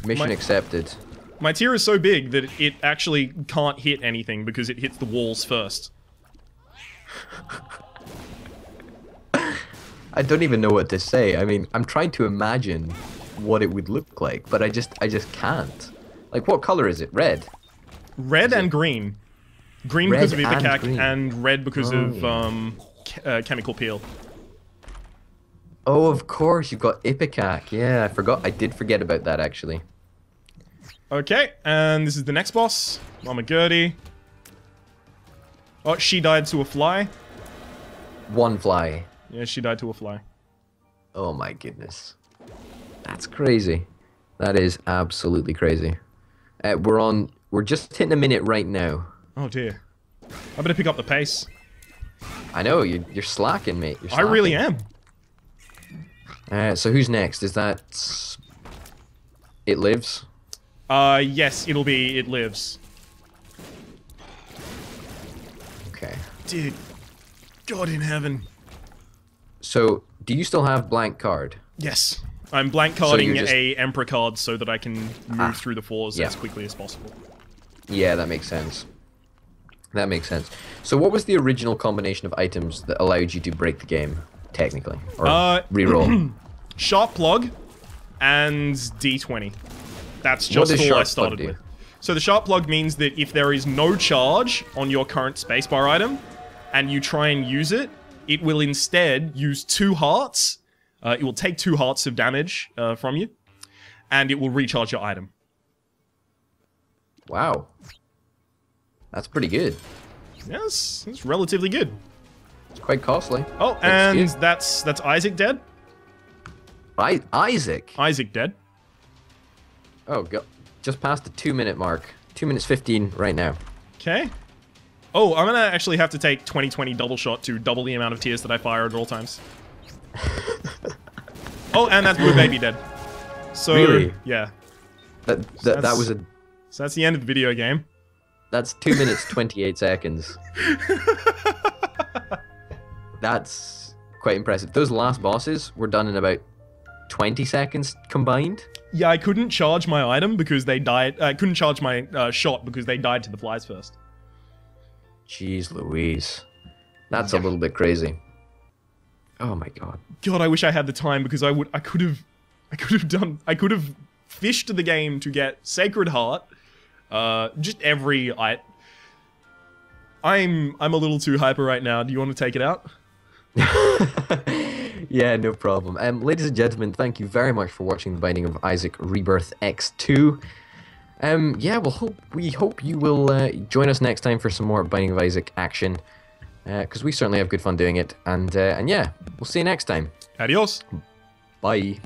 Mission My accepted. My tier is so big that it actually can't hit anything because it hits the walls first. I don't even know what to say. I mean, I'm trying to imagine what it would look like, but I just I just can't. Like, what color is it? Red? Red and green. Green red because of Ipecac and, and red because oh, of um, yeah. uh, Chemical Peel. Oh, of course, you've got Ipecac. Yeah, I forgot. I did forget about that, actually. Okay, and this is the next boss, Mama Gertie. Oh, she died to a fly. One fly. Yeah, she died to a fly. Oh my goodness. That's crazy. That is absolutely crazy. Uh, we're on... We're just hitting a minute right now. Oh dear. I better pick up the pace. I know, you're, you're slacking, mate. You're slacking. I really am. Uh, so who's next? Is that... It Lives? Uh, yes, it'll be It Lives. Okay. Dude. God in heaven. So, do you still have blank card? Yes. I'm blank carding so just... a Emperor card so that I can move ah, through the floors yeah. as quickly as possible. Yeah, that makes sense. That makes sense. So what was the original combination of items that allowed you to break the game, technically? Or uh, reroll? Sharp Plug and D twenty. That's just all I started with. So the Sharp Plug means that if there is no charge on your current spacebar item, and you try and use it, it will instead use two hearts. Uh, it will take two hearts of damage uh, from you, and it will recharge your item. Wow. That's pretty good. Yes, it's relatively good. It's quite costly. Oh, and that's that's Isaac dead. I Isaac? Isaac dead. Oh, go just past the two-minute mark. two minutes fifteen right now. Okay. Oh, I'm gonna actually have to take twenty twenty double shot to double the amount of tears that I fire at all times. Oh, and that's Blue Baby dead. So, really? Yeah. That, that, so that was a... So that's the end of the video game. That's two minutes, twenty-eight seconds. That's quite impressive. Those last bosses were done in about twenty seconds combined. Yeah, I couldn't charge my item because they died... I couldn't charge my uh, shot because they died to the flies first. Jeez Louise. That's yeah. a little bit crazy. Oh my god. God, I wish I had the time because I would I could have I could have done I could have fished the game to get Sacred Heart. Uh just every I I'm I'm a little too hyper right now. Do you want to take it out? Yeah, no problem. Um ladies and gentlemen, thank you very much for watching The Binding of Isaac Rebirth X two. Um, yeah, well, hope, we hope you will uh, join us next time for some more Binding of Isaac action, because uh, we certainly have good fun doing it. And, uh, and yeah, we'll see you next time. Adios. Bye.